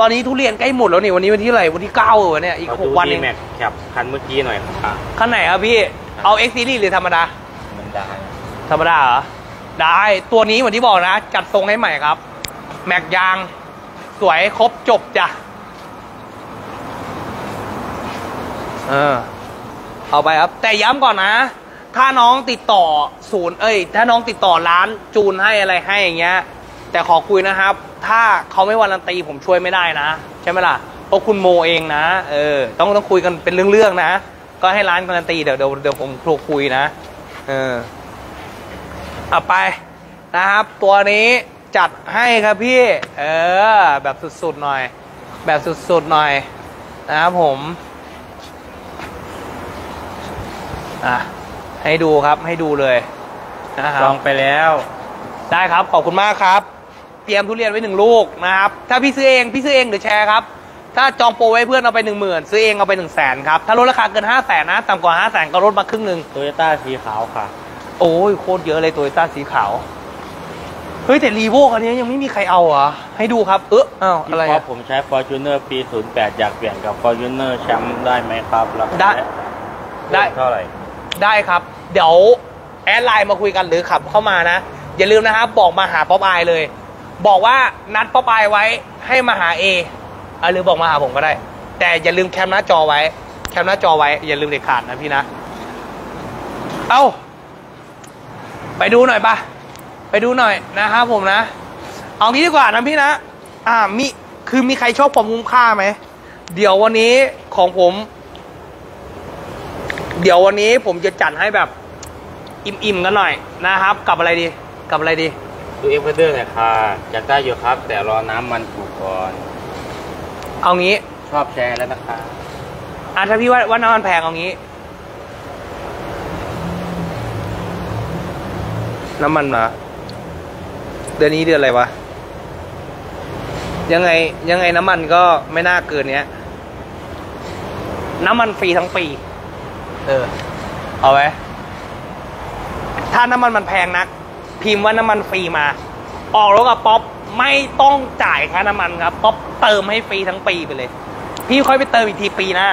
ตอนนี้ทุเรียนใกล้หมดแล้วนี่วันนี้วันที่อะไรวันที่9เนี่ยอีก6 วันเองครับคันเมื่อกี้หน่อยครับคันไหนครับพี่เอา X Series หรือธรรมดาธรรมดาเหรอได้ตัวนี้เหมือนที่บอกนะจัดทรงให้ใหม่ครับแม็กยางสวยครบจบจ้ะเอาไปครับแต่ย้ำก่อนนะถ้าน้องติดต่อศูนย์ถ้าน้องติดต่อร้านจูนให้อะไรให้อย่างเงี้ยแต่ขอคุยนะครับถ้าเขาไม่วารันตีผมช่วยไม่ได้นะใช่ไหมล่ะเพราะคุณโมเองนะต้องคุยกันเป็นเรื่องๆนะก็ให้ร้านการันตีเดี๋ยวผมโทรคุยนะเอาไปนะครับตัวนี้จัดให้ครับพี่แบบสุดๆหน่อยแบบสุดๆหน่อยนะครับผมให้ดูครับให้ดูเลยนะครับลองไปแล้วได้ครับขอบคุณมากครับเตรียมทุเรียนไว้1 ลูกนะครับถ้าพี่ซื้อเองหรือแชร์ครับถ้าจองโปรไว้เพื่อนเอาไป 10,000 ซื้อเองเอาไป 100,000 ครับถ้าลดราคาเกิน 500,000 นะต่ำกว่า 500,000 ก็ลดมาครึ่ง 1โตโยต้าสีขาวค่ะโอ้ยโคตรเยอะเลยโตโยต้าสีขาวเฮ้ยแต่รีโวคันนี้ยังไม่มีใครเอาอ่ะให้ดูครับอะไรครับผมใช้ Fortuner ปี 08อยากเปลี่ยนกับ Fortuner แชมป์ได้ไหมครับได้เท่าไหร่ได้ครับเดี๋ยว แอดไลน์มาคุยกันหรือขับเข้ามานะอย่าลืมนะครับบอกมาหาป๊อปอายเลยบอกว่านัดป๊อปอายไว้ให้มาหาเอหรือบอกมาหาผมก็ได้แต่อย่าลืมแคปหน้าจอไว้แคปหน้าจอไว้อย่าลืมเด็ดขาดนะพี่นะเอาไปดูหน่อยปะไปดูหน่อยนะครับผมนะเอางี้ดีกว่านะพี่นะมีใครชอบความคุ้มค่าไหมเดี๋ยววันนี้ของผมเดี๋ยววันนี้ผมจะจัดให้แบบอิ่มๆกันหน่อยนะครับกับอะไรดีกับอะไรดีดูเอ็กซ์เตอร์หน่อยค่ะจัดได้อยู่ครับแต่รอน้ำมันถูกก่อนเอางี้ชอบแชร์แล้วนะคะถ้าพี่ว่าน้ำมันแพงเอางี้น้ำมันมาเดือนนี้เดือนอะไรวะยังไงน้ำมันก็ไม่น่าเกินเนี้ยน้ำมันฟรีทั้งปีเอาไว้ถ้าน้ำมันมันแพงนักพิมพ์ว่าน้ำมันฟรีมาออกรถกับป๊อปไม่ต้องจ่ายค่าน้ำมันครับป๊อปเติมให้ฟรีทั้งปีไปเลยพี่ค่อยไปเติมอีกทีปีหน้า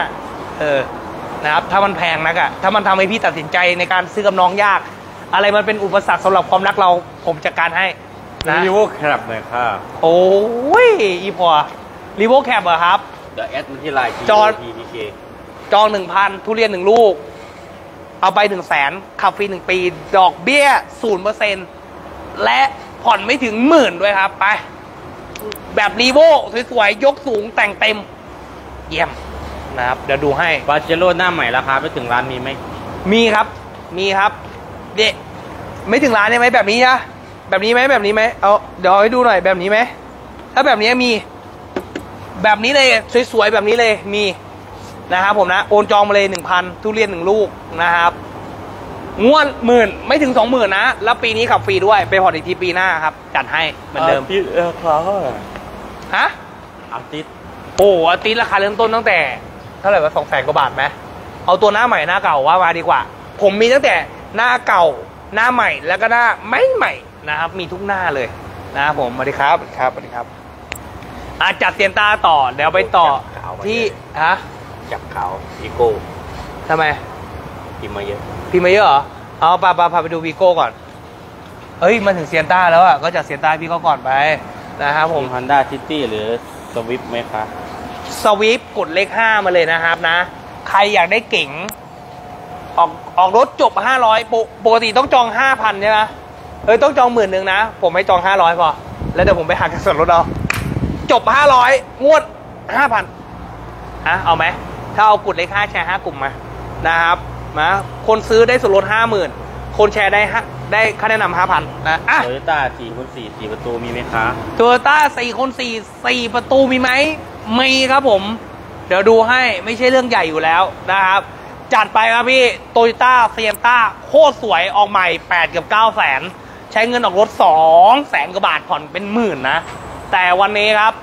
นะครับถ้ามันแพงนักอะถ้ามันทำให้พี่ตัดสินใจในการซื้อกับน้องยากอะไรมันเป็นอุปสรรคสำหรับความรักเราผมจัดการให้นะรีโวแคปหน่อยค่ะโอ้ยอีพอรีโวแคปเหรอครับเดี๋ยวแอดมันที่ไลน์จอจอง 1,000 ทุเรียน1ลูกเอาไป100,000ขับฟรี1ปีดอกเบี้ย 0% และผ่อนไม่ถึง10,000ด้วยครับไปแบบรีโวสวยๆยกสูงแต่งเต็มเยี่ยมนะครับเดี๋ยวดูให้ปาเจโร่หน้าใหม่ราคาไม่ถึงล้านมีไหมมีครับมีครับเด็กไม่ถึงล้านได้ไหมแบบนี้นะแบบนี้ไหมแบบนี้ไหมเอาเดี๋ยวให้ดูหน่อยแบบนี้ไหมถ้าแบบนี้มีแบบนี้เลยสวยๆแบบนี้เลยมีนะครับผมนะโอนจองมาเลย 1,000 ทุเรียน1ลูกนะครับงวด10,000ไม่ถึง 20,000 นะแล้วปีนี้ขับฟรีด้วยไปผ่อนอีกทีปีหน้าครับจัดให้เหมือนเดิมที่ครับฮะอาทิตย์โอ้อาทิตย์ราคาเริ่มต้นตั้งแต่เท่าไหร่วะ 200,000 กว่าบาทไหมเอาตัวหน้าใหม่หน้าเก่าว่ามาดีกว่าผมมีตั้งแต่หน้าเก่าหน้าใหม่แล้วก็หน้าไม่ใหม่นะครับมีทุกหน้าเลยนะครับผมสวัสดีครับสวัสดีครับจัดเตียนตาต่อเดี๋ยวไปต่อที่ฮะจับเขาวีโก้ทำไมพิมมาเยอะเหรอเอาพาไปดูวีโก้ก่อนเอ้ยมันถึงเซียนต้าแล้วอ่ะก็จากเซียนต้าพี่ก็ก่อนไปนะครับผม Honda City หรือสวิฟต์ไหมคะสวิฟต์กดเลข5มาเลยนะครับนะใครอยากได้เก๋งออกรถจบ500ปกติต้องจอง 5,000 ใช่ไหมต้องจอง 10,000 นะผมให้จอง500พอแล้วเดี๋ยวผมไปหักส่วนลดเอาจบ500งวด 5,000 เอาไหมถ้าเอากดเลข5แชร์5กลุ่มมานะครับมาคนซื้อได้ส่วนลด 50,000 คนแชร์ได้ค่าแนะนำ 5,000 นะToyota 4x4 4ประตูมีไหมคะ Toyota 4x4 4ประตูมีไหมมีครับผมเดี๋ยวดูให้ไม่ใช่เรื่องใหญ่อยู่แล้วนะครับจัดไปครับพี่โตโยต้าเซียนต้าโคตรสวยออกใหม่8กับ900,000ใช้เงินออกรถ200,000กว่าบาทผ่อนเป็น10,000นะแต่วันนี้ครับ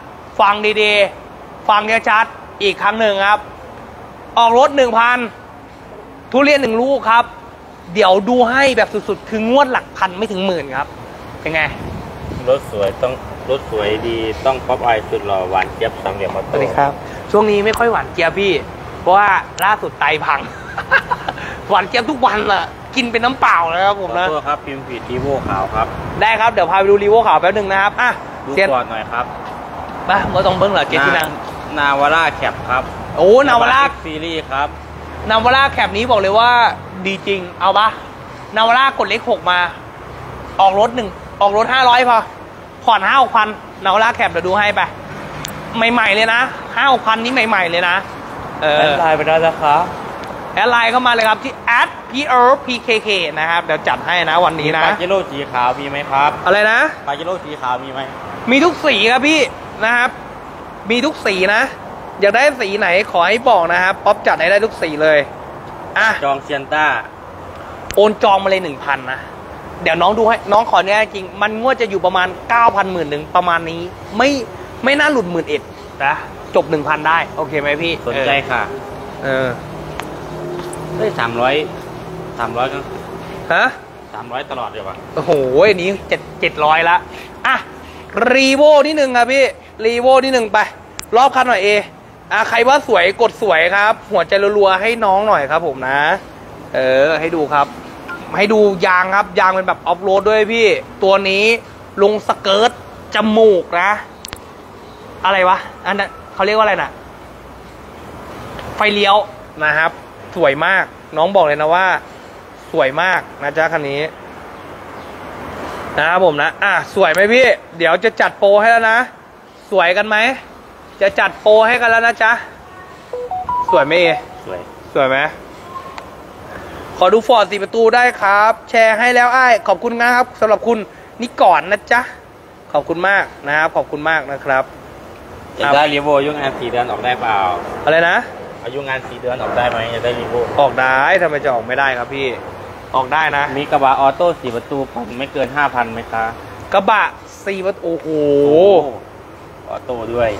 ฟังดีๆฟังชัดๆอีกครั้งหนึ่งครับออกรถ 1,000 ทุเรียน1ลูกครับเดี๋ยวดูให้แบบสุดๆคืองวดหลักพันไม่ถึง10,000ครับเป็นไงรถสวยดีต้องป๊อปอายสุดหล่อหวานเจี๊ยบสามเหลี่ยมออโต้สวัสดีครับช่วงนี้ไม่ค่อยหวานเจี๊ยบพี่เพราะว่าล่าสุดไตพังหวานเจี๊ยบทุกวันล่ะกินเป็นน้ำเปล่าเลยครับผมนะครับพิมพ์ผิดรีโวขาวครับได้ครับเดี๋ยวพาไปดูรีโวขาวแป๊บนึงนะครับดูก่อนหน่อยครับมาเมื่อตรงเบื้องหลังเกจที่นางนาวาร่าแคปครับโอ้นาวาร่าซีรีส์ครับนาวาร่าแคปนี้บอกเลยว่าดีจริงเอาปะนาวาร่ากดเลข6มาออกรถ500พอผ่อน5,000นาวาร่าแคปเดี๋ยวดูให้ไปใหม่ๆเลยนะ5,000นี้ใหม่ๆเลยนะแอดไลน์ไปได้แล้วครับแอดไลน์เข้ามาเลยครับที่ @prpkk นะครับเดี๋ยวจัดให้นะวันนี้นะปาเจโร่สีขาวมีไหมครับอะไรนะปาเจโร่สีขาวมีไหมมีทุกสีครับพี่นะครับมีทุกสีนะอยากได้สีไหนขอให้บอกนะครับป๊อปจัดให้ได้ทุกสีเลยจองเซียนต้าโอนจองมาเลย 1,000 นะเดี๋ยวน้องดูให้น้องขอเนี่ยจริงมันงวดจะอยู่ประมาณ 9,000 10,000ประมาณนี้ไม่น่าหลุด11,000นะจบ 1,000 ได้โอเคไหมพี่สนใจค่ะได้300ก็ฮะ300ตลอดเลยวะโอ้โหอันนี้700ละรีโวนิดนึงครับพี่รีโวนิดนึงไปรอบคันหน่อยใครว่าสวยกดสวยครับหัวใจรัวๆให้น้องหน่อยครับผมนะให้ดูครับ ให้ดูยางครับยางเป็นแบบออฟโรดด้วยพี่ตัวนี้ลงสเกิร์ตจมูกนะอะไรวะอันนั้นเขาเรียกว่าอะไรนะไฟเลี้ยวนะครับสวยมากน้องบอกเลยนะว่าสวยมากนะจ๊ะคันนี้นะครับผมนะอ่ะสวยไหมพี่เดี๋ยวจะจัดโปรให้แล้วนะสวยกันไหมจะจัดโปรให้กันแล้วนะจ๊ะสวยไหมเอสวยสวยไหมขอดูฟอร์ด4ประตูได้ครับแชร์ให้แล้วไอ้ขอบคุณนะครับสำหรับคุณนี่ก่อนนะจ๊ะขอบคุณมากนะครับขอบคุณมากนะครับจะได้รีโวยุ่งงาน4 เดือนออกได้เปล่าอะไรนะอายุงาน4 เดือนออกได้ไหมจะได้รีโวออกได้ทำไมจะออกไม่ได้ครับพี่ออกได้นะมีกระบะออโต้4 ประตูผมไม่เกิน 5,000 ไหมคะกระบะ4 ประตูโอ้โหออโต้ด้วย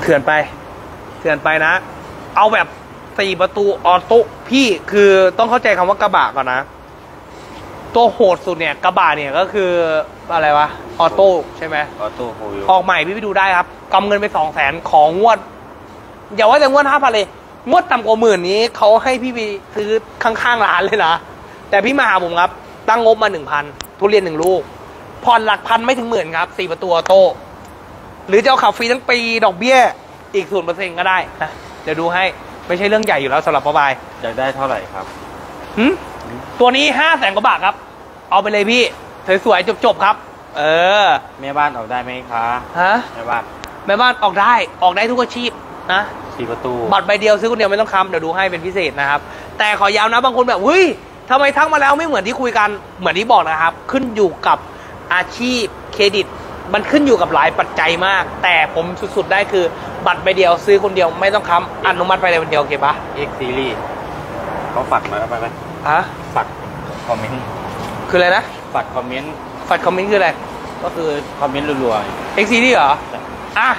เถื่อนไปเถื่อนไปนะเอาแบบ4 ประตูออโต้พี่คือต้องเข้าใจคำว่ากระบะก่อนนะตัวโหดสุดเนี่ยกระบะเนี่ยก็คืออะไรวะออโต้ใช่ไหมออโต้ออกใหม่พี่ไปดูได้ครับกำเงินไป200,000ของงวดอย่าว่าแต่งวด 5,000 เลยงวดต่ำกว่า10,000นี้เขาให้พี่ไปซื้อข้างๆร้านเลยนะแต่พี่มาหาผมครับตั้งงบมา 1,000 ทุเรียน1 ลูกผ่อนหลักพันไม่ถึง10,000ครับ4 ประตูออโต้หรือจะเอาขับฟรีทั้งปีดอกเบี้ยอีก 0% ก็ได้นะเดี๋ยวดูให้ไม่ใช่เรื่องใหญ่อยู่แล้วสำหรับป้าบายอยากได้เท่าไหร่ครับตัวนี้500,000 กว่าบาทครับเอาไปเลยพี่สวยๆจบๆครับเออแม่บ้านออกได้ไหมคะฮะแม่บ้านออกได้ออกได้ทุกอาชีพนะ4 ประตูบัตรใบเดียวซื้อคนเดียวไม่ต้องค้ำเดี๋ยวดูให้เป็นพิเศษนะครับแต่ขอย้ำนะบางคนแบบเฮ้ยทำไมทักมาแล้วไม่เหมือนที่คุยกันเหมือนที่บอกนะครับขึ้นอยู่กับอาชีพเครดิตมันขึ้นอยู่กับหลายปัจจัยมากแต่ผมสุดๆได้คือบัตรใบเดียวซื้อคนเดียวไม่ต้องค้ำอนุมัติไปเลยคนเดียวโอเคปะ X Series เขาฝากมาไปไหมฮะฝากคอมเมนต์คืออะไรนะฝากคอมเมนต์คืออะไรก็คือคอมเมนต์รัวๆ X Series เหรออ่ะ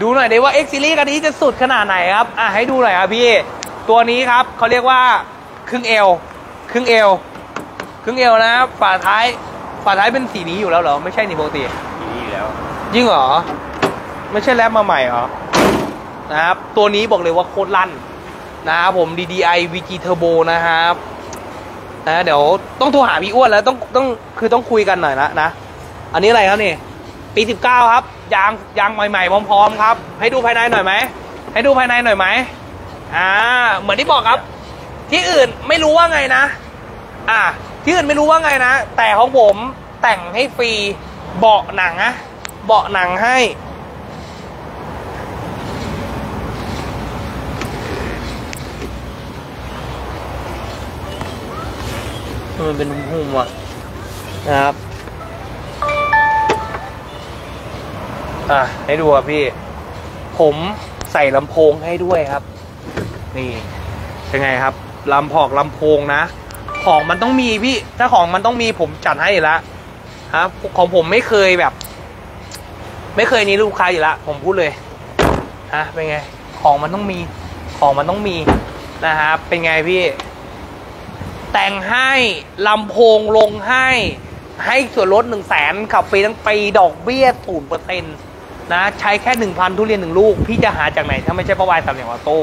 ดูหน่อยดิว่า X Series คันนี้จะสุดขนาดไหนครับอ่ะให้ดูหน่อยครับพี่ตัวนี้ครับเขาเรียกว่าครึ่งเอวนะฝาท้ายเป็นสีนี้อยู่แล้วเหรอไม่ใช่นี่ปกติยิ่งเหรอไม่ใช่แรปมาใหม่เหรอนะครับตัวนี้บอกเลยว่าโคตรลั่นนะครับผม DDI VG Turbo นะครับนะเดี๋ยวต้องโทรหาพี่อ้วนแล้วต้องคุยกันหน่อยละนะอันนี้อะไรครับนี่ปี19ครับยางใหม่ๆพร้อมๆครับให้ดูภายในหน่อยไหมเหมือนที่บอกครับที่อื่นไม่รู้ว่าไงนะแต่ของผมแต่งให้ฟรีเบาะหนังให้มันเป็นหุ้มว่ะนะครับอ่ะให้ดูครับพี่ผมใส่ลำโพงให้ด้วยครับนี่เป็นไงครับลำโพงนะของมันต้องมีพี่ถ้าของมันต้องมีผมจัดให้ละครับของผมไม่เคยแบบนี้ลูกค้าอยู่ละผมพูดเลยฮะเป็นไงของมันต้องมีนะครับเป็นไงพี่แต่งให้ลำโพงลงให้ส่วนลด 100,000 ขับฟรีทั้งปีดอกเบี้ย 0% นะใช้แค่ 1,000 ทุเรียน1 ลูกพี่จะหาจากไหนถ้าไม่ใช่ประวายสามเหลี่ยมออโต้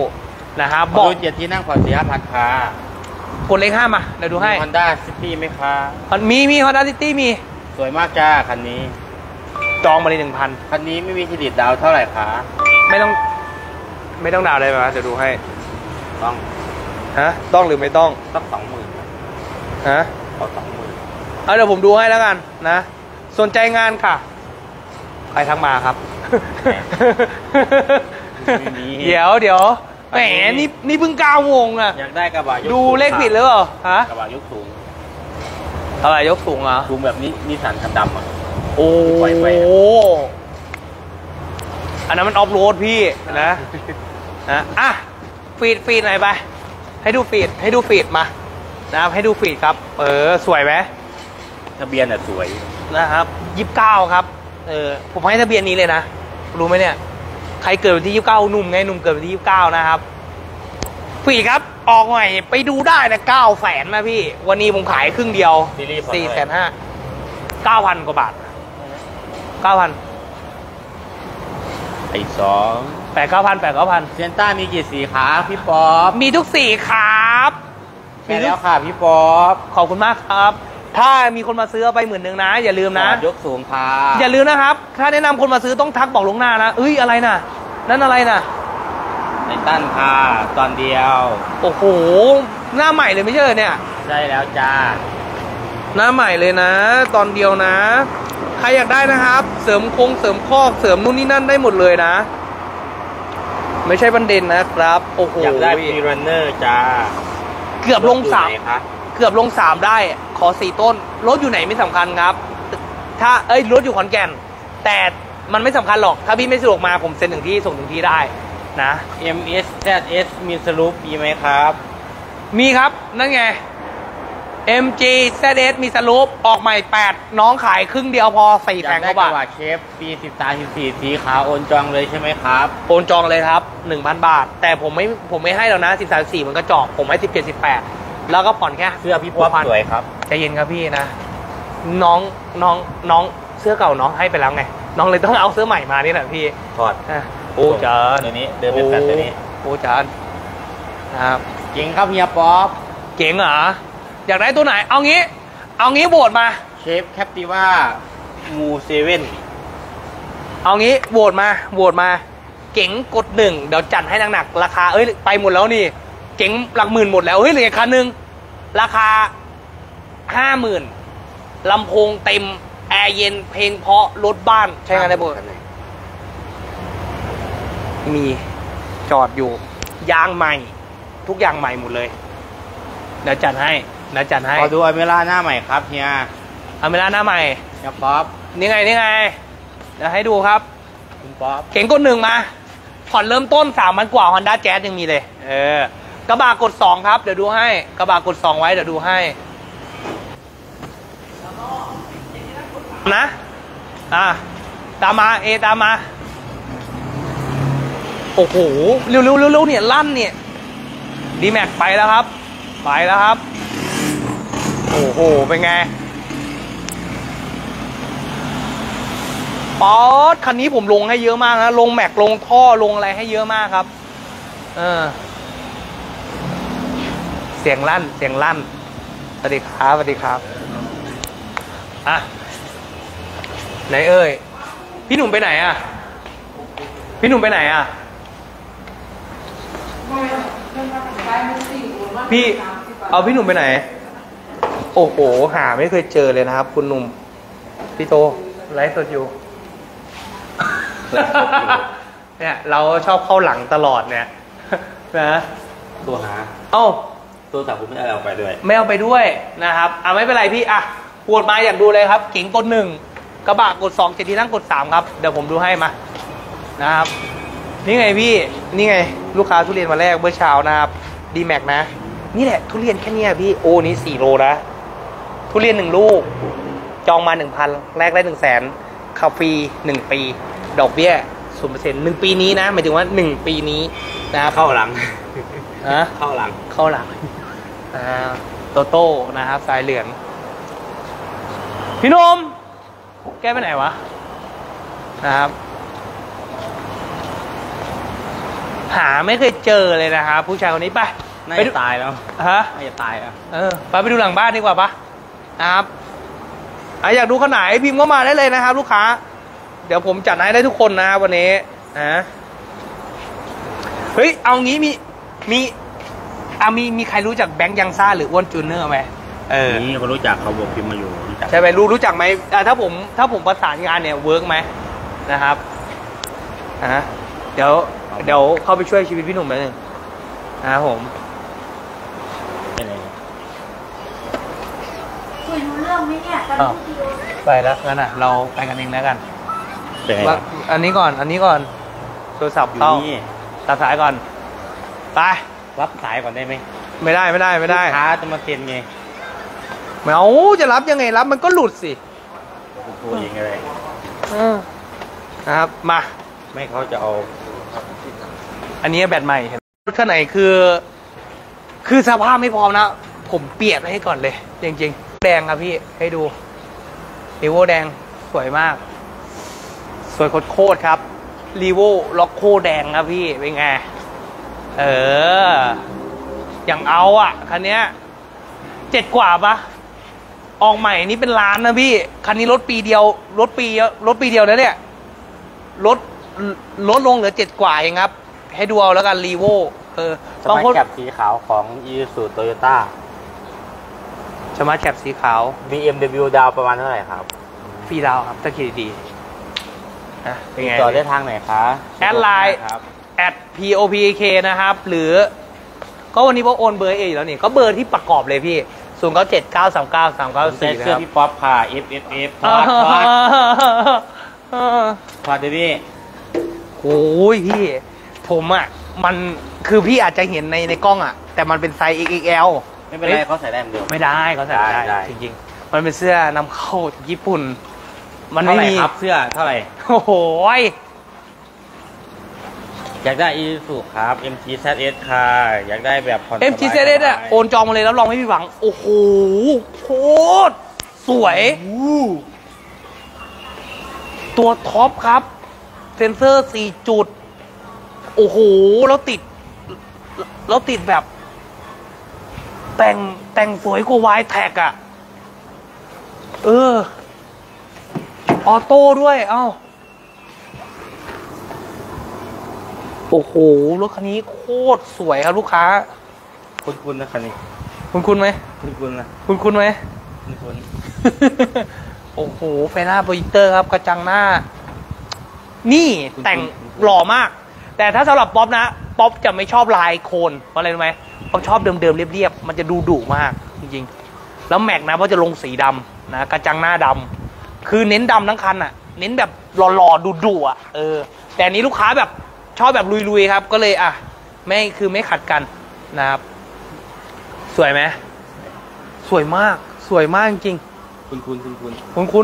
นะครับบอกเจ็ดที่นั่งผ่อน4,500 บาทค่ะกดเลข5มาเดี๋ยวดูให้ Honda City ไหมคะมี Honda City มีสวยมากจ้าคันนี้จองมาเลย 1,000 คันนี้ไม่มีเครดิตดาวเท่าไหร่คะไม่ต้องดาวเลยไหมเดี๋ยวดูให้ต้องฮะต้องหรือไม่ต้องสัก 20,000ฮะเอา20,000เอาเดี๋ยวผมดูให้แล้วกันนะสนใจงานค่ะใครทักมาครับเดี๋ยวแหมนี่เพิ่ง9 โมงอะอยากได้กระบะดูเลขผิดหรือเปล่าฮะกระบะยกสูงเหรอสูงแบบนี้นิสสันคันดำอ่ะโอ้อันนั้นมันออฟโรดพี่นะอ่ะฟีดไหนไปให้ดูฟีดมานะครับให้ดูฟีดครับสวยไหมทะเบียนอ่ะสวยนะครับ29ครับผมให้ทะเบียนนี้เลยนะรู้ไหมเนี่ยใครเกิดวันที่29หนุ่มไงหนุ่มเกิดวันที่29นะครับฟีดครับออกหน่อยไปดูได้นะ900,000นะพี่วันนี้ผมขายครึ่งเดียว450,000 9,000 กว่าบาท9,000อีก8,900 เซียนต้ามีกี่สีครับพี่ป๊อปมีทุกสีครับ ไปแล้วค่ะพี่ป๊อปขอบคุณมากครับถ้ามีคนมาซื้อไป10,000นะอย่าลืมนะยกสูงพาอย่าลืมนะครับถ้าแนะนำคนมาซื้อต้องทักบอกลงหน้านะเอ้ยอะไรนะนั่นอะไรนะไททันพาตอนเดียวโอ้โหหน้าใหม่เลยไม่ใช่เลยเนี่ยใช่แล้วจ้าหน้าใหม่เลยนะตอนเดียวนะใครอยากได้นะครับเสริมโครงเสริมคอกเสริมนู่นนี่นั่นได้หมดเลยนะไม่ใช่ประเด็นนะครับโอ้โหอยากได้ฟีรันเนอร์จ้าเกือบลง3เกือบลง3ได้ขอ4 ต้นรถอยู่ไหนไม่สำคัญครับถ้าเอ้ยรถอยู่ขอนแก่นแต่มันไม่สำคัญหรอกถ้าพี่ไม่สะดวกมาผมเซ็นถึงที่ส่งถึงที่ได้นะ MSZS มีสรุปมีไหมครับมีครับนั่นไง MGZS มีสรุปออกใหม่8น้องขายครึ่งเดียวพอ4 แสนกว่าบาทเชฟปี13-14สีขาวโอนจองเลยใช่ไหมครับโอนจองเลยครับ 1,000 บาทแต่ผมไม่ให้แล้วนะ13-14มันก็จอกผมให้17-18แล้วก็ผ่อนแค่เสื้อพี่พันสวยครับใจเย็นครับพี่นะน้องเสื้อเก่าน้องให้ไปแล้วไงน้องเลยต้องเอาเสื้อใหม่มานี่แหละพี่ถอดโอ้จานตัวนี้เดินเป็นแฟนตัวนี้โอ้จานครับเก่งครับเฮียป๊อปเก่งเหรออยากได้ตัวไหนเอางี้โหวตมาเชฟแคปติว่ามูเซเว่นเอางี้โหวตมาเก่งกด1เดี๋ยวจัดให้หนักๆราคาเอ้ยไปหมดแล้วนี่เก๋งหลักหมื่นหมดแล้วเฮ้ยเหลือคันนึงราคา 50,000 ลำโพงเต็มแอร์เย็นเพลงเพราะรถบ้านใช้งานได้บ่มีจอดอยู่ยางใหม่ทุกอย่างใหม่หมดเลยเดี๋ยวจัดให้ขอดูอเมร่าหน้าใหม่ครับเฮียอเมร่าหน้าใหม่ครับป๊อปนี่ไงเดี๋ยวให้ดูครับคุณป๊อปเก๋งกด1มาผ่อนเริ่มต้น3,000 กว่า Honda Jazz ยังมีเลยกระบะกด2ครับเดี๋ยวดูให้กระบะกด2ไว้เดี๋ยวดูให้นะตามมาตามมาโอ้โหเร็วๆเนี่ยลั่นเนี่ยดีแม็กไปแล้วครับโอ้โหเป็นไงป๊อดคันนี้ผมลงให้เยอะมากนะลงแม็กลงท่อลงอะไรให้เยอะมากครับเสียงลั่นสวัสดีครับอ่ะไหนเอ่ยพี่หนุ่มไปไหนอ่ะพี่เอาพี่หนุ่มไปไหนโอ้โหหาไม่เคยเจอเลยนะครับคุณหนุ่มพี่โตไลฟ์สดอยู่เนี่ยเราชอบเข้าหลังตลอดเนี่ยนะตัวหาเอ้าตัวสาวคุณไม่เอาไปด้วยนะครับไม่เป็นไรพี่ปวดมาอยากดูเลยครับเก๋งกด1กระบะกด27 ที่นั่งกด3ครับเดี๋ยวผมดูให้มานะครับนี่ไงพี่นี่ไงลูกค้าทุเรียนมาแรกเมื่อเช้านะครับดีแม็กนะนี่แหละทุเรียนแค่นี้พี่โอ้นี่4 โลนะทุเรียน1 ลูกจองมา 1,000 แรกได้ 100,000ขับฟรี1 ปีดอกเบี้ย0% 1 ปีนี้นะหมายถึงว่า1 ปีนี้นะเข้าหลังโตโต้นะครับสายเหลืองพี่นมแกไปไหนวะนะครับหาไม่เคยเจอเลยนะครับผู้ชายคนนี้ไปตายแล้วไม่จะตายแล้วไปดูหลังบ้านดีกว่าปะนะครับอยากดูขนาดพิมพ์ก็มาได้เลยนะครับลูกค้าเดี๋ยวผมจัดให้ได้ทุกคนนะวันนี้เฮ้ยเอางี้มีใครรู้จักแบงค์ยังซ่าหรืออ้วนจูเนอร์ไหมนี่เขารู้จักเขาบอกพิมพ์มาอยู่รู้จักใช่ไหมรู้จักไหมถ้าผมประสานงานเนี่ยเวิร์กไหมนะครับเดี๋ยวเข้าไปช่วยชีวิตพี่หนุ่มหน่อยนะครับผมคุยรู้เรื่องไหมเนี่ยการพูดดีไปแล้วงั้นเราไปกันเองแล้วกันอันนี้ก่อนโทรศัพท์เข้าตัดสายก่อนไปรับสายก่อนได้ไหมไม่ได้ลูกค้าจะมาเซ็นไงไม่เอาจะรับยังไงรับมันก็หลุดสิพูดเองอะไรนะครับมาไม่เขาจะเอาอันนี้แบตใหม่รถคันไหนคือสภาพไม่พร้อมนะผมเปลี่ยนให้ก่อนเลยจริงๆแดงครับพี่ให้ดูรีโวแดงสวยมากสวยโคตรครับรีโวล็อกโคแดงครับพี่เป็นไงอย่างเอาคันเนี้ย 7กว่าปะออกใหม่นี้เป็นล้านนะพี่คันนี้รถปีเดียวรถปีเดียวนะเนี่ยลดลงเหลือ7กว่าเองครับให้ดูเอาแล้วกันรีโวสมาร์ทแคปสีขาวของToyotaสมาร์ทแคปสีขาว BMW ดาวประมาณเท่าไหร่ครับฟรีดาวครับถ้าคิดดีเป็นไงต่อได้ทางไหนคะแอดไลน์แอด POPK นะครับหรือก็วันนี้พวกโอนเบอร์เองแล้วนี่ก็เบอร์ที่ประกอบเลยพี่097939394เสื้อพี่ป๊อปค่ะ FFF พอดเลยพี่โอ้ยพี่ผมอ่ะมันคือพี่อาจจะเห็นในกล้องอ่ะแต่มันเป็นไซส์ XXL ไม่เป็นไรเขาใส่ได้เหมือนเดิมไม่ได้เขาใส่ได้จริงๆมันเป็นเสื้อนำเข้าจากญี่ปุ่นมันไม่มีครับเสื้อเท่าไหร่โอ้โหอยากได้อีซูครับ MGZS ค่ะอยากได้แบบผ่อน MGZS อ่ะโอนจองมาเลยแล้วลองไม่ผิดหวังโอ้โหโคตรสวยตัวท็อปครับเซนเซอร์4จุดโอ้โหแล้วติดแบบแต่งสวยกว่า Y แท็กอ่ะออโต้ด้วยเอ้าโอ้โหรถคันนี้โคตรสวยครับลูกค้าคุณนะคันนี้คุณไหมคุณนะคุณไหมคุณโอ้โหไฟหน้าโปรเจคเตอร์ครับกระจังหน้านี่แต่งหล่อมากแต่ถ้าสำหรับป๊อปนะป๊อปจะไม่ชอบลายโคนเพราะอะไรรู้ไหมป๊อปชอบเดิมๆเรียบๆมันจะดูดุมากจริงๆแล้วแม็กนะเพราะจะลงสีดำนะกระจังหน้าดำคือเน้นดำทั้งคันอ่ะเน้นแบบหล่อๆดุๆอ่ะแต่นี้ลูกค้าแบบชอบแบบลุยๆครับก็เลยอ่ะไม่ขัดกันนะครับสวยไหมสวยมากจริงคุ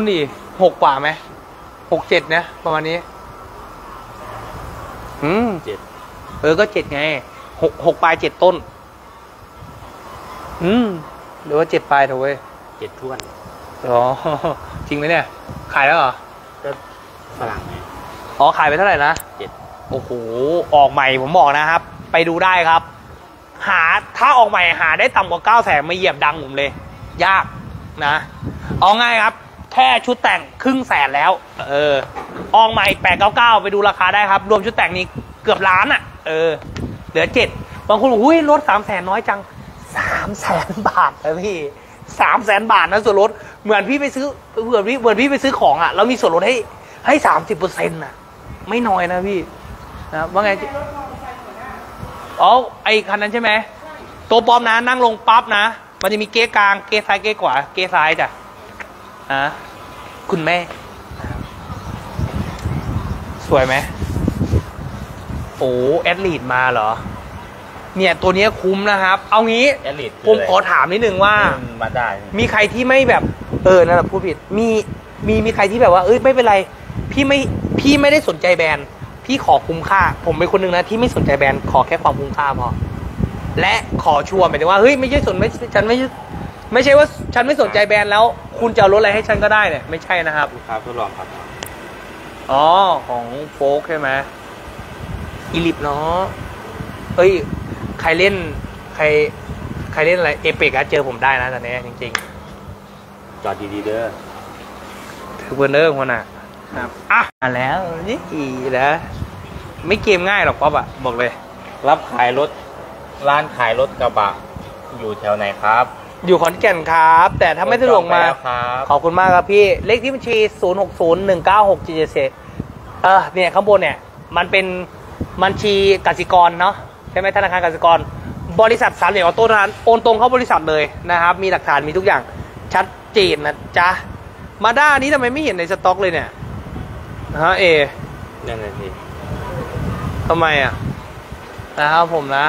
ณดิ6กว่าไหม6-7นะประมาณนี้7ก็7ไง6ปลาย7ต้นหรือว่า7ปลายถูกไหม7ท้วนอ๋อจริงไหมเนี่ยขายแล้วเหรอก็ฝรั่งไงอ๋อขายไปเท่าไหร่นะ7โอ้โหออกใหม่ผมบอกนะครับไปดูได้ครับหาถ้าออกใหม่หาได้ต่ำกว่า900,000ไม่เหยียบดังผมเลยยากนะเอาง่ายครับแค่ชุดแต่งครึ่งแสนแล้วออกใหม่899ไปดูราคาได้ครับรวมชุดแต่งนี้เกือบล้านอ่ะเหลือ7บางคนบอกอุ้ยลด300,000น้อยจัง300,000 บาทนะพี่300,000 บาทนะส่วนลดเหมือนพี่ไปซื้อของอ่ะแล้วมีส่วนลดให้30%น่ะไม่น้อยนะพี่นะว่าไงอ๋อไอคันนั้นใช่ไหมตัวปลอมนะนั่งลงปั๊บนะมันจะมีเก๊กลางเก๊ซ้ายเก๊ขวาเก๊ซ้ายจ้ะคุณแม่สวยไหมโอ้แอดลีดมาเหรอเนี่ยตัวนี้คุ้มนะครับเอางี้ผมขอถามนิดนึงว่ามีใครที่ไม่แบบนั่นแหละพูดผิดมีใครที่แบบว่าไม่เป็นไรพี่ไม่ได้สนใจแบรนด์พี่ขอคุ้มค่าผมเป็นคนหนึ่งนะที่ไม่สนใจแบรนด์ขอแค่ความคุ้มค่าพอและขอชัวร์หมายถึงว่าเฮ้ยไม่ใช่ว่าฉันไม่สนใจแบรนด์แล้วคุณจะลดอะไรให้ฉันก็ได้เนี่ยไม่ใช่นะครับลูกค้าทดลองครับอ๋อของโฟกใช่ไหมอีลิปเนาะใครเล่นอะไรเอเปกเจอผมได้นะตอนนี้จริงๆจอดดีๆเด้อถือเบอร์เนอร์คนน่ะครับอ่ะแล้วนี่นะไม่เกมง่ายหรอกป๊อปอ่ะบอกเลยรับขายรถร้านขายรถกระบะอยู่แถวไหนครับอยู่ขอนแก่นครับแต่ถ้าไม่สะดวกมาขอบคุณมากครับพี่เลขที่บัญชี06019677เนี่ยข้างบนเนี่ยมันเป็นบัญชีกสิกรเนาะใช่ไหมธนาคารกสิกรบริษัทสามเหลี่ยมออโต้นั้นโอนตรงเข้าบริษัทเลยนะครับมีหลักฐานมีทุกอย่างชัดเจนนะจ๊ะมาด้านี้ทำไมไม่เห็นในสต็อกเลยเนี่ยนั่นไงพี่ทำไมอ่ะนะครับผมนะ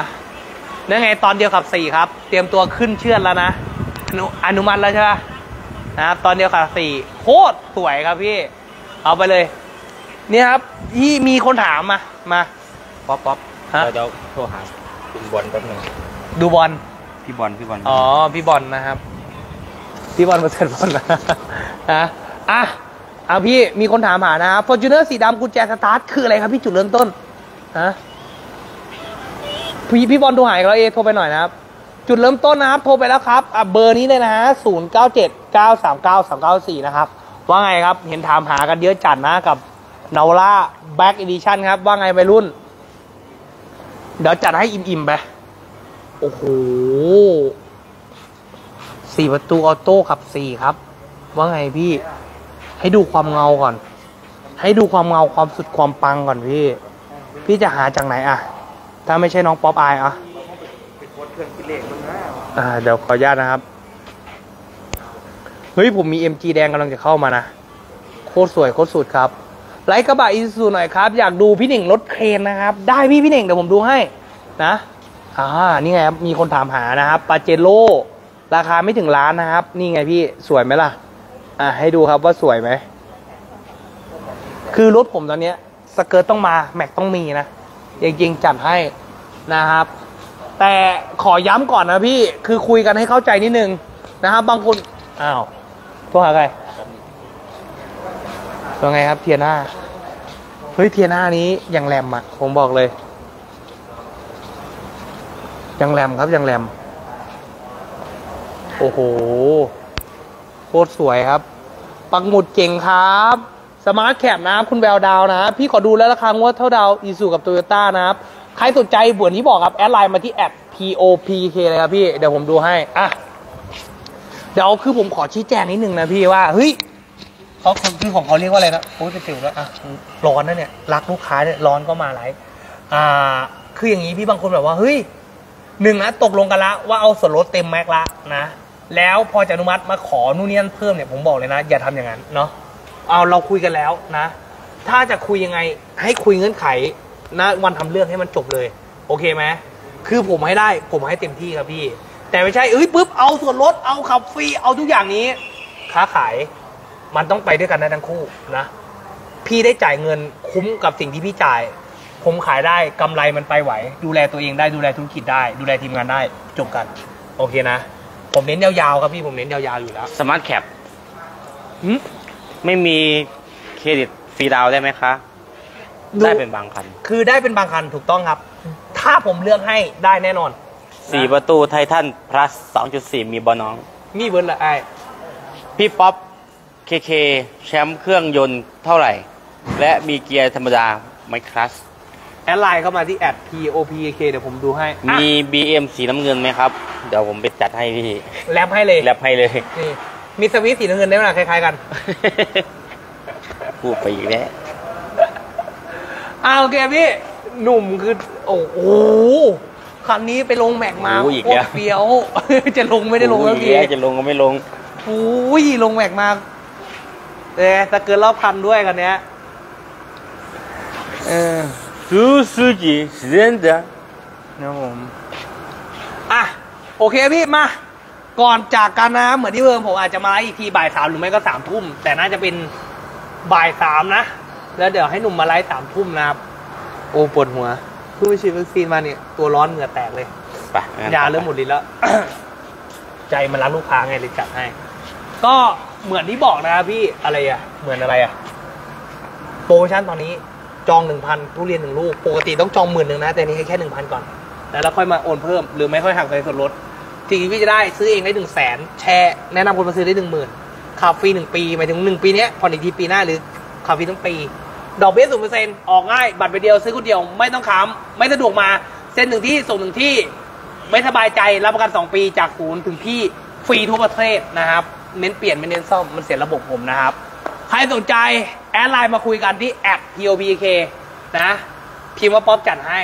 นั่นไงตอนเดียวขับ4ครับเตรียมตัวขึ้นเชือดแล้วนะอนุมัติแล้วใช่ไหมนะครับตอนเดียวขับ4โคตรสวยครับพี่เอาไปเลยนี่ครับที่มีคนถามมาป๊อปเดี๋ยวโทรหาคุณบอลแป๊บนึงดูบอลพี่บอลอ๋อพี่บอลนะครับพี่บอลมาเสร็จบอลนะพี่มีคนถามหานะ Fortuner สีดำกุญแจสตาร์ทคืออะไรครับพี่จุดเริ่มต้นพี่บอลโทรหาเราโทรไปหน่อยนะครับ จุดเริ่มต้นนะครับโทรไปแล้วครับเบอร์นี้เลยนะฮะ0979393394นะครับว่าไงครับเห็นถามหากันเยอะจัดนะกับเนวล่าแบ็กอีดิชั่นครับว่าไงไปรุ่นเดี๋ยวจัดให้อิ่มๆไปโอ้โห4ประตูออโต้ขับ4ครับว่าไงพี่ให้ดูความเงาก่อนให้ดูความเงาความสุดความปังก่อนพี่จะหาจากไหนอะถ้าไม่ใช่น้องป๊อปอายอะเดี๋ยวขออนุญาตนะครับเฮ้ยผมมี MG แดงกำลังจะเข้ามานะโคตรสวยโคตรสุดครับไลค์กระบะอีซูหน่อยครับอยากดูพี่หนิงรถเครนนะครับได้พี่หนิงเดี๋ยวผมดูให้นะนี่ไงครับมีคนถามหานะครับปาเจโร่ราคาไม่ถึงล้านนะครับนี่ไงพี่สวยไหมล่ะให้ดูครับว่าสวยไหมคือรถผมตอนนี้สเกิร์ตต้องมาแม็กต้องมีนะจริงๆจัดให้นะครับแต่ขอย้ำก่อนนะพี่คือคุยกันให้เข้าใจนิดนึงนะครับบางคนอ้าวโทรหาใครเป็นไงครับเทียน่าเฮ้ยเทียน่านี้ยังแรมอ่ะผมบอกเลยยังแรมครับยังแรมโอ้โหโคตรสวยครับปักหมุดเก่งครับสมาร์ทแคปนะครับคุณแววดาวนะพี่ขอดูแล้วราคางวดเท่าดาวอีซูกับ Toyota นะครับใครสนใจบ่วนที่บอกครับแอดไลน์มาที่แอด popk เลยครับพี่เดี๋ยวผมดูให้เดี๋ยวคือผมขอชี้แจงนิดนึงนะพี่ว่าเฮ้ยเขาคือของเขาเรียกว่าอะไรนะโอ้ยเป็นติวแล้วร้อนนะเนี่ยรักลูกค้าเนี่ยร้อนก็มาไลฟ์คืออย่างนี้พี่บางคนแบบว่าเฮ้ยหนึ่งนะตกลงกันละว่าเอาส่วนลดเต็มแม็กละนะแล้วพอจะอนุมัติมาขอนู่นนี่นั่นเพิ่มเนี่ยผมบอกเลยนะอย่าทำอย่างนั้นเนาะเอาเราคุยกันแล้วนะถ้าจะคุยยังไงให้คุยเงื่อนไขนะวันทำเรื่องให้มันจบเลยโอเคไหมคือผมให้ได้ผมให้เต็มที่ครับพี่แต่ไม่ใช่ปุ๊บเอาส่วนลดเอาขับฟรีเอาทุกอย่างนี้ค้าขายมันต้องไปด้วยกันได้ทั้งคู่นะพี่ได้จ่ายเงินคุ้มกับสิ่งที่พี่จ่ายผมขายได้กำไรมันไปไหวดูแลตัวเองได้ดูแลธุรกิจได้ดูแลทีมงานได้จบกันโอเคนะผมเน้นยาวๆครับพี่ผมเน้นยาวๆอยู่แล้วสมาร์ทแคปไม่มีเครดิตฟรีดาวได้ไหมคะได้เป็นบางคันคือได้เป็นบางคันถูกต้องครับถ้าผมเลือกให้ได้แน่นอน4ประตูไททัน plus 2.4 มีบอน้องมีเบิร์ดละไอพี่ป๊อปเคแชมป์เครื่องยนต์เท่าไหร่และมีเกียร์ธรรมดาไหมคลัสแอดไลน์เข้ามาที่แอด popk เดี๋ยวผมดูให้มี BM สีน้ำเงินไหมครับเดี๋ยวผมไปจัดให้พี่แรปให้เลยนี่มีสวิตสีน้ำเงินได้ไหมคล้ายๆกันพูดไปอีกแล้วโอเคพี่หนุ่มคือโอ้โหคันนี้ไปลงแม็กมาโคตรเฟี้ยวจะลงไม่ได้ลงแล้วพี่จะลงก็ไม่ลงโอ้ยลงแม็กมาแต่เกินรอบคันด้วยคันนี้ซูซูกิเซนเดอร์นะผมโอเคพี่มาก่อนจากกันนะเหมือนที่เดิมผมอาจจะมาไลฟ์อีกทีบ่ายสามหรือไม่ก็3 ทุ่มแต่น่าจะเป็นบ่าย3นะแล้วเดี๋ยวให้หนุ่มมาไลฟ์3 ทุ่มนะครับโอ้ปวดหัวเพิ่งไปฉีดวัคซีนมาเนี่ยตัวร้อนเหงื่อแตกเลยยาเริ่มหมดฤทธิ์แล้ว ใจมันรักลูกค้าไงเลยจัดให้ก็เหมือนที่บอกนะครับพี่อะไรอ่ะเหมือนอะไรอ่ะโปรโมชั่นตอนนี้จอง 1,000 ทุเรียน1 ลูกปกติต้องจอง 10,000 นะแต่นี้ให้แค่ 1,000 ก่อนแล้วค่อยมาโอนเพิ่มหรือไม่ค่อยหักในส่วนลดจริงๆพี่จะได้ซื้อเองได้ 100,000 แชร์แนะนำคนมาซื้อได้ 10,000 ขับฟรี1 ปีหมายถึง1 ปีนี้ผ่อนอีกทีปีหน้าหรือขับฟรีทั้งปีดอกเบี้ย 0% ออกง่ายบัตรใบเดียวซื้อคนเดียวไม่ต้องค้ำไม่สะดวกมาเซ็นถึงที่ส่งถึงที่ไม่สบายใจรับประกัน2 ปีจากศูนย์ถึงที่ฟรีทั่วประเทศนะครับเน้นเปลี่ยนไม่เน้นซ่อมมันเสียระบบผมนะครับใครสนใจแอดไลน์มาคุยกันที่แอด popk นะพิมพ์ว่าป๊อปจัดให้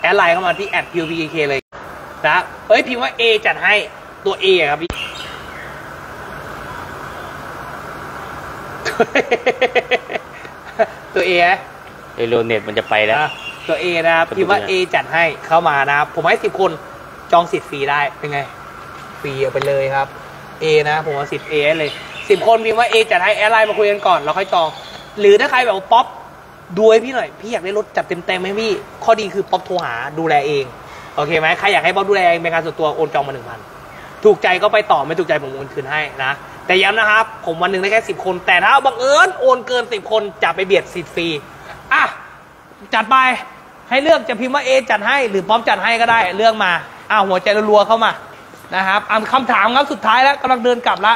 แอดไลน์เข้ามาที่แอด popk เลยนะพิมพ์ว่า A จัดให้ตัว A ครับพี่ตัว A เร็วๆเน็ตมันจะไปแล้วตัว A นะครับพิมพ์ว่า A จัดให้เข้ามานะครับผมให้10 คนจองสิทธิ์ฟรีได้เป็นไงฟรีไปเลยครับ A นะผมเอาสิทธิ์ A เลย10 คนพิมพ์ว่า A จัดให้แอดไลน์มาคุยกันก่อนแล้วค่อยจองหรือถ้าใครแบบป๊อปดูให้พี่หน่อยพี่อยากได้รถจัดเต็มๆให้พี่ข้อดีคือป๊อปโทรหาดูแลเองโอเคไหมใครอยากให้ป๊อปดูแลเองเป็นการส่วนตัวโอนจองมา 1,000 ถูกใจก็ไปต่อไม่ถูกใจผมโอนคืนให้นะแต่ย้ำนะครับผมวันหนึ่งได้แค่10 คนแต่ถ้าบังเอิญโอนเกิน10 คนจะไปเบียดสิทธิ์ฟรีจัดไปให้เลือกจะพิมพ์ว่า A จัดให้หรือป๊อปจัดให้ก็ได้เลือกมาหัวใจรัวๆเข้ามา นะครับคำถามครับสุดท้ายแล้วกำลังเดินกลับละ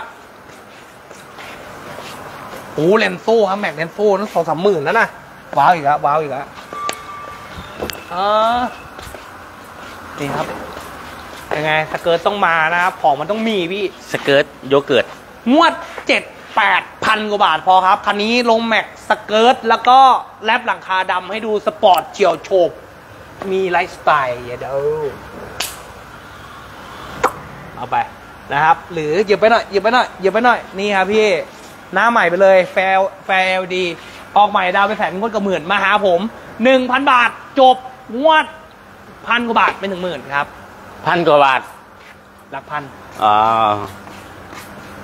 โอ้เลนโซ่ครับแม็กเลนโซ่นั้น20-30 หมื่นแล้วนะว้าวอีกแล้วว้าวอีกแล้วนี่ครับยังไงสเกิร์ตต้องมานะครับของมันต้องมีพี่สเกิร์ตโยเกิร์ตงวด 7-8,000 กว่าบาทพอครับคันนี้ลงแม็กสเกิร์ตแล้วก็แรปหลังคาดำให้ดูสปอร์ตเฉี่ยวโฉบมีไลฟ์สไตล์อย่าเดาเอาไปนะครับหรือหยิบไปหน่อยหยิบไปหน่อยหยิบไปหน่อยนี่ครับพี่หน้าใหม่ไปเลยแฟร์ LD ออกใหม่ดาวไป100,000 กว่ามาหาผม 1,000 บาทจบงวด1,000 กว่าบาทเป็น10,000ครับ1,000 กว่าบาทหลักพัน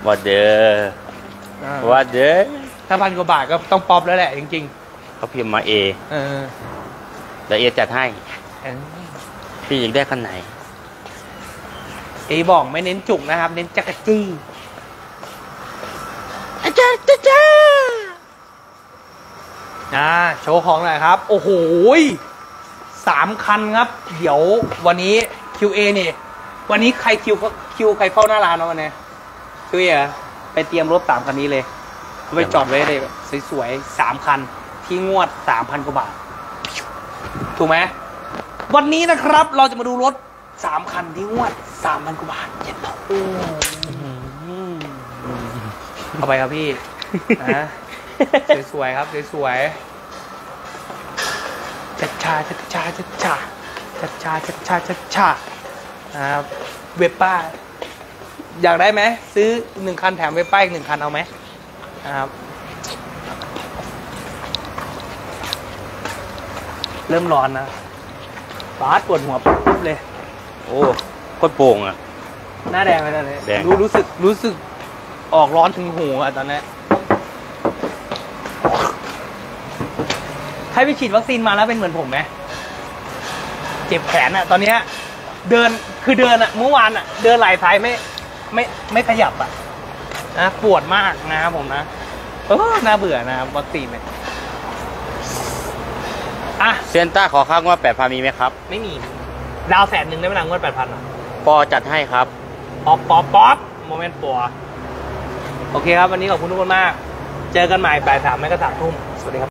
วัดเดอวัดเดอถ้า1,000 กว่าบาทก็ต้องป๊อปแล้วแหละจริงๆเขาพิมพ์มา A แต่เอจัดให้พี่อยากได้คันไหนเอบอกไม่เน้นจุกนะครับเน้นจักรจี้โชว์ของหน่อยครับโอ้โห3 คันครับเดี๋ยววันนี้ QA นี่วันนี้ใครคิวใครเข้าหน้าร้านเนาะวันนี้ QA อะไปเตรียมรถ3 คันนี้เลยไปจอดไว้เลยสวยๆ3 คันที่งวด 3,000 กว่าบาทถูกไหมวันนี้นะครับเราจะมาดูรถ3 คันที่งวด 3,000 กว่าบาทเจ็ดตัวเอาไปครับพี่นะสวยๆครับสวยๆชัดชาชัดชาชัดชาชัดชาชัดชาชัดชานะครับเวป้าอยากได้ไหมซื้อ1 คันแถมเวป้าอีก1 คันเอาไหมนะครับเริ่มร้อนนะบาสปวดหัวปุ๊บเลยโอ้โคตรโป่งอ่ะหน้าแดงไปเลยรู้สึกออกร้อนถึงหูอ่ะตอนนี้ใครไปฉีดวัคซีนมาแล้วเป็นเหมือนผมไหมเจ็บแขนอ่ะตอนนี้เดินคือเดินอ่ะเมื่อวานอ่ะเดินหลายสายไม่ขยับอ่ะนะปวดมากนะผมนะน่าเบื่อนะวัคซีนเนี่ยอ่ะเซนต้าขอค่างวด 8,000 มีไหมครับไม่มีดาว100,000ได้ไหมล่ะงวด 8,000 อ่ะปอจัดให้ครับป๊อปโมเมนต์ปัวโอเคครับวันนี้ขอบคุณทุกคนมากเจอกันใหม่บ่าย 3 ไม่ก็ 3 ทุ่ม